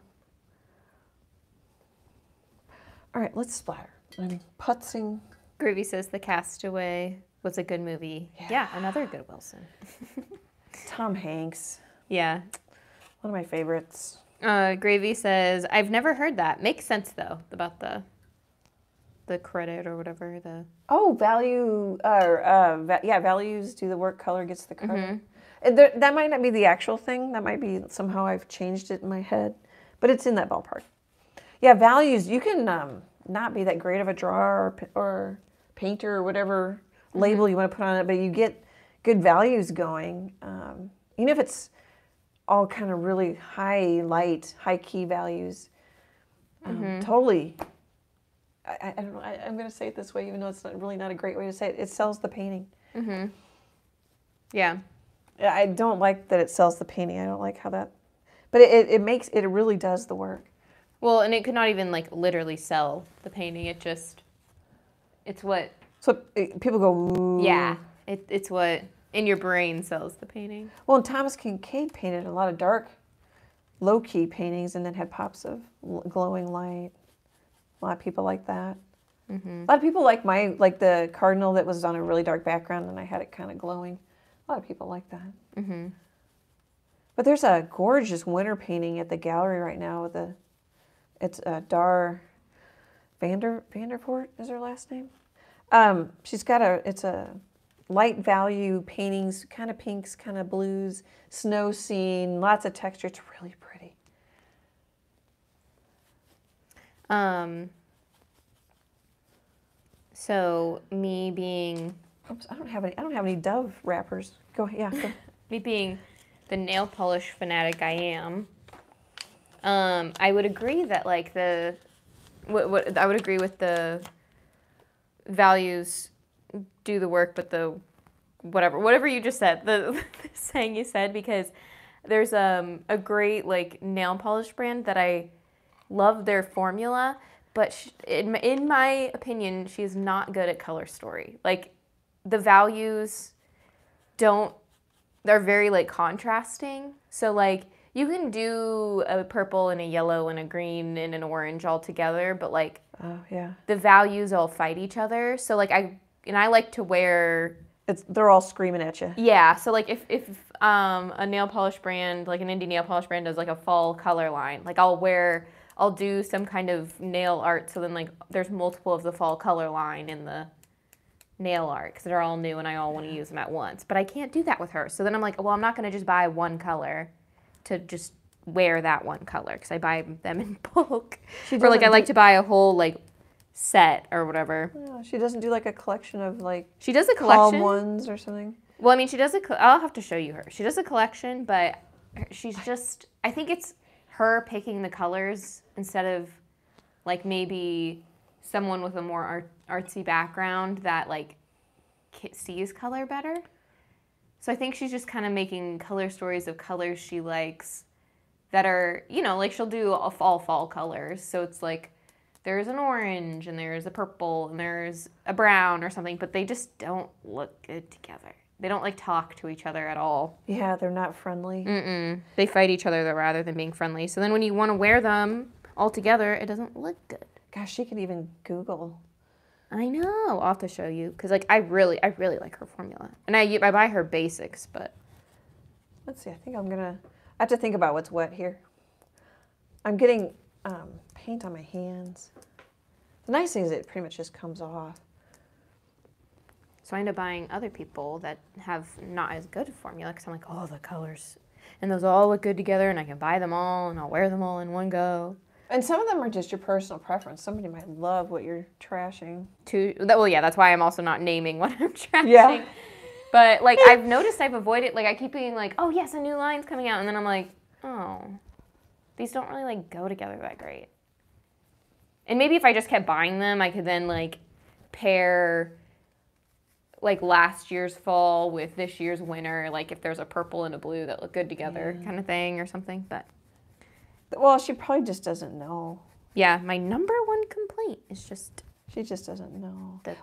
All right, let's splatter. I'm putzing. Groovy says The Castaway was a good movie. Yeah, another good Wilson. Tom Hanks. Yeah. One of my favorites. Gravy says, I've never heard that. Makes sense, though, about the credit or whatever the values do the work, color gets the credit. Mm-hmm. That might not be the actual thing. That might be somehow I've changed it in my head, but it's in that ballpark. Yeah, values. You can not be that great of a drawer or painter or whatever label you want to put on it, but you get good values going. Even if it's all kind of really high key values, totally. I don't know. I'm going to say it this way, even though it's not really a great way to say it. It sells the painting. Mm-hmm. Yeah. I don't like that it sells the painting. I don't like how that, but it makes, it really does the work. Well, and it could not even like literally sell the painting. It just, it's what. So people go, ooh. Yeah, it's what in your brain sells the painting. Well, and Thomas Kincaid painted a lot of dark, low-key paintings and then had pops of glowing light. A lot of people like that. Mm-hmm. A lot of people like my, like the cardinal that was on a really dark background and I had it kind of glowing. A lot of people like that. Mm-hmm. But there's a gorgeous winter painting at the gallery right now with a, it's Dar Vanderport is her last name. She's got a, it's a light value paintings, kind of pinks, kind of blues, snow scene, lots of texture. It's really pretty. So me being, oops, I don't have any dove wrappers. Go, yeah. Go. Me being the nail polish fanatic I am. I would agree that like the, I would agree with the values do the work, but the whatever you just said, the saying you said, because there's a great like nail polish brand that I love their formula, but in my opinion, she's not good at color story. Like the values don't, they're very like contrasting. So like, you can do a purple and a yellow and a green and an orange all together, but like oh, yeah. The values all fight each other. So like I like to wear they're all screaming at you. Yeah. So like if a nail polish brand, like an indie nail polish brand does like a fall color line, like I'll do some kind of nail art, so then like there's multiple of the fall color line in the nail art because they're all new and I all want to use them at once. But I can't do that with her. So then I'm like, well, I'm not gonna just buy one color to just wear that one color because I buy them in bulk. Or like I like to buy a whole like set or whatever. Yeah, she doesn't do like a collection of like she does a collection ones or something. Well, I mean, she does a. I'll have to show you her. She does a collection, but she's just. I think it's her picking the colors instead of like maybe someone with a more artsy background that like sees color better. So I think she's just kind of making color stories of colors she likes that are, you know, like she'll do all fall colors. So it's like there's an orange and there's a purple and there's a brown or something, but they just don't look good together. They don't like talk to each other at all. Yeah, they're not friendly. Mm-mm. They fight each other though, rather than being friendly. So then when you want to wear them all together, it doesn't look good. Gosh, she could even Google. I know. I'll have to show you because, like, I really like her formula, and I buy her basics. But let's see. I have to think about what's wet here. I'm getting paint on my hands. The nice thing is it pretty much just comes off. So I end up buying other people that have not as good formula because I'm like, oh, the colors, and those all look good together, and I can buy them all, and I'll wear them all in one go. And some of them are just your personal preference. Somebody might love what you're trashing. Well, yeah, that's why I'm also not naming what I'm trashing. Yeah. But, like, I've noticed I've avoided, like, I keep being like, oh, yes, a new line's coming out. And then I'm like, oh, these don't really, like, go together that great. And maybe if I just kept buying them, I could then, like, pair, like, last year's fall with this year's winter. Like, if there's a purple and a blue that look good together kind of thing or something. But. Well, she probably just doesn't know. Yeah, my number one complaint is just... She just doesn't know. The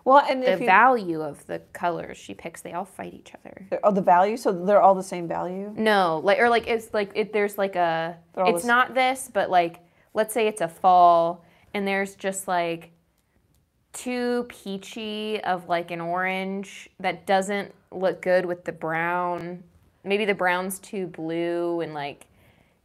value of the colors she picks, they all fight each other. Oh, the value? So they're all the same value? No, like or like it's like, there's like a... It's not this, but like, let's say it's a fall, and there's just like too peachy of like an orange that doesn't look good with the brown. Maybe the brown's too blue and like...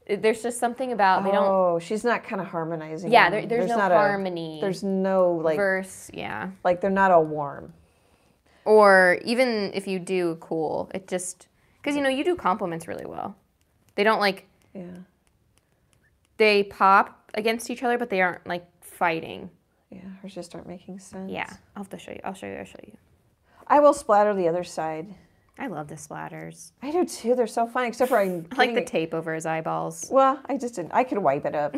There's just something about they don't. Oh, she's not kind of harmonizing. Yeah, there's no harmony. There's no like verse. Yeah, like they're not all warm. Or even if you do cool, it just because you know you do compliments really well. They don't like. Yeah. They pop against each other, but they aren't like fighting. Yeah, hers just aren't making sense. Yeah, I'll have to show you. I'll show you. I will splatter the other side. I love the splatters. I do too. They're so fun. Except for I like the tape over his eyeballs. Well, I just didn't. I could wipe it up.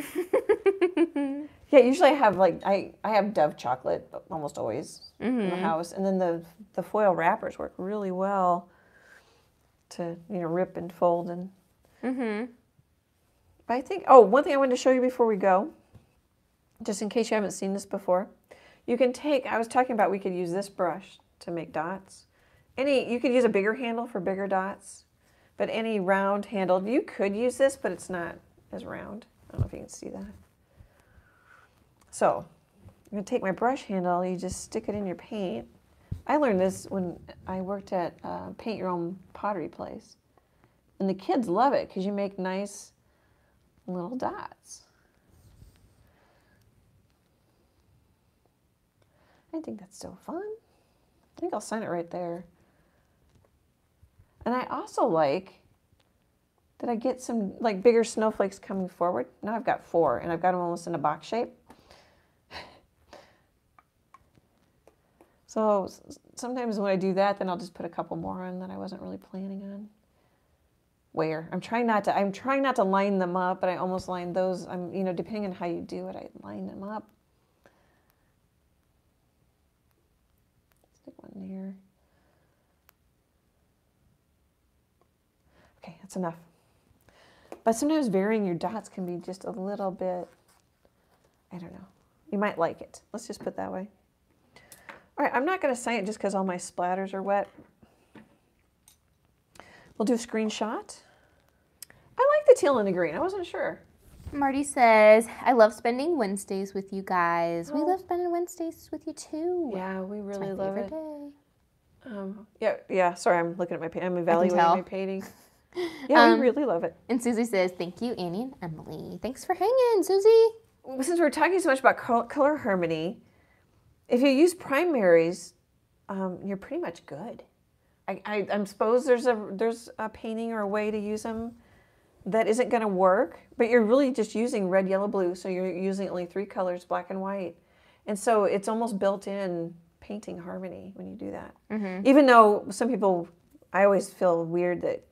Yeah, usually I have like I have Dove chocolate almost always in the house, and then the foil wrappers work really well. to, you know, rip and fold and. Mm-hmm. But I think, oh, one thing I wanted to show you before we go, just in case you haven't seen this before, you can take, I was talking about we could use this brush to make dots. You could use a bigger handle for bigger dots, but any round handle, you could use this, but it's not as round. I don't know if you can see that. So I'm going to take my brush handle, you just stick it in your paint. I learned this when I worked at Paint Your Own Pottery Place. And the kids love it because you make nice little dots. I think that's so fun. I think I'll sign it right there. And I also like that I get some like bigger snowflakes coming forward. Now I've got four and I've got them almost in a box shape. So sometimes when I do that, then I'll just put a couple more on that I wasn't really planning on. Where I'm trying not to line them up, but I almost line those. You know, depending on how you do it, I line them up. Stick one here. Okay, that's enough. But sometimes varying your dots can be just a little bit, I don't know. You might like it. Let's just put it that way. All right, I'm not going to sign it just because all my splatters are wet. We'll do a screenshot. I like the teal and the green. I wasn't sure. Marty says, I love spending Wednesdays with you guys. Oh. We love spending Wednesdays with you too. Yeah, we really love it. It's my favorite day. Yeah, sorry, I'm looking at my painting. I'm evaluating my painting. Yeah, we really love it. And Susie says, thank you, Annie and Emily. Thanks for hanging, Susie. Since we're talking so much about color harmony, if you use primaries, you're pretty much good. I suppose there's a painting or a way to use them that isn't going to work, but you're really just using red, yellow, blue, so you're using only three colors, black and white. And so it's almost built-in painting harmony when you do that. Mm-hmm. Even though some people, I always feel weird that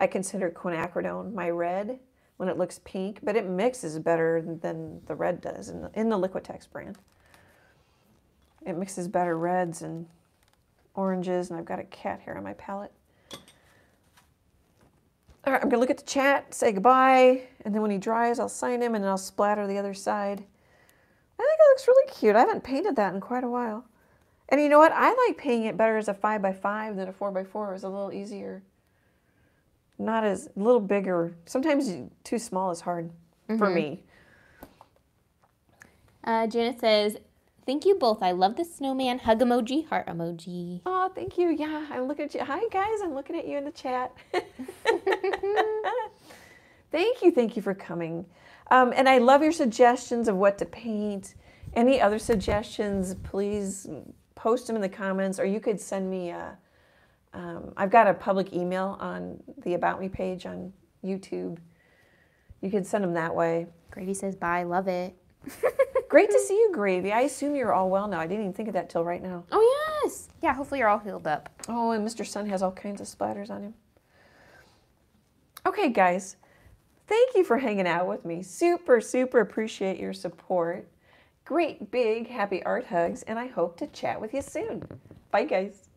I consider quinacridone my red when it looks pink, but it mixes better than the red does in the Liquitex brand. It mixes better reds and oranges, and I've got a cat hair on my palette. All right, I'm going to look at the chat, say goodbye, and then when he dries, I'll sign him, and then I'll splatter the other side. I think it looks really cute. I haven't painted that in quite a while. And you know what? I like painting it better as a 5x5 than a 4x4. It was a little easier. Not as, a little bigger. Sometimes too small is hard for me. Janet says, thank you both. I love the snowman. Hug emoji, heart emoji. Oh, thank you. Yeah, I'm looking at you. Hi, guys. I'm looking at you in the chat. Thank you. Thank you for coming. And I love your suggestions of what to paint. Any other suggestions, please post them in the comments, or you could send me a... I've got a public email on the About Me page on YouTube. You could send them that way. Gravy says bye. Love it. Great to see you, Gravy. I assume you're all well now. I didn't even think of that till right now. Oh, yes. Yeah, hopefully you're all healed up. Oh, and Mr. Sun has all kinds of splatters on him. Okay, guys. Thank you for hanging out with me. Super, super appreciate your support. Great big happy art hugs, and I hope to chat with you soon. Bye, guys.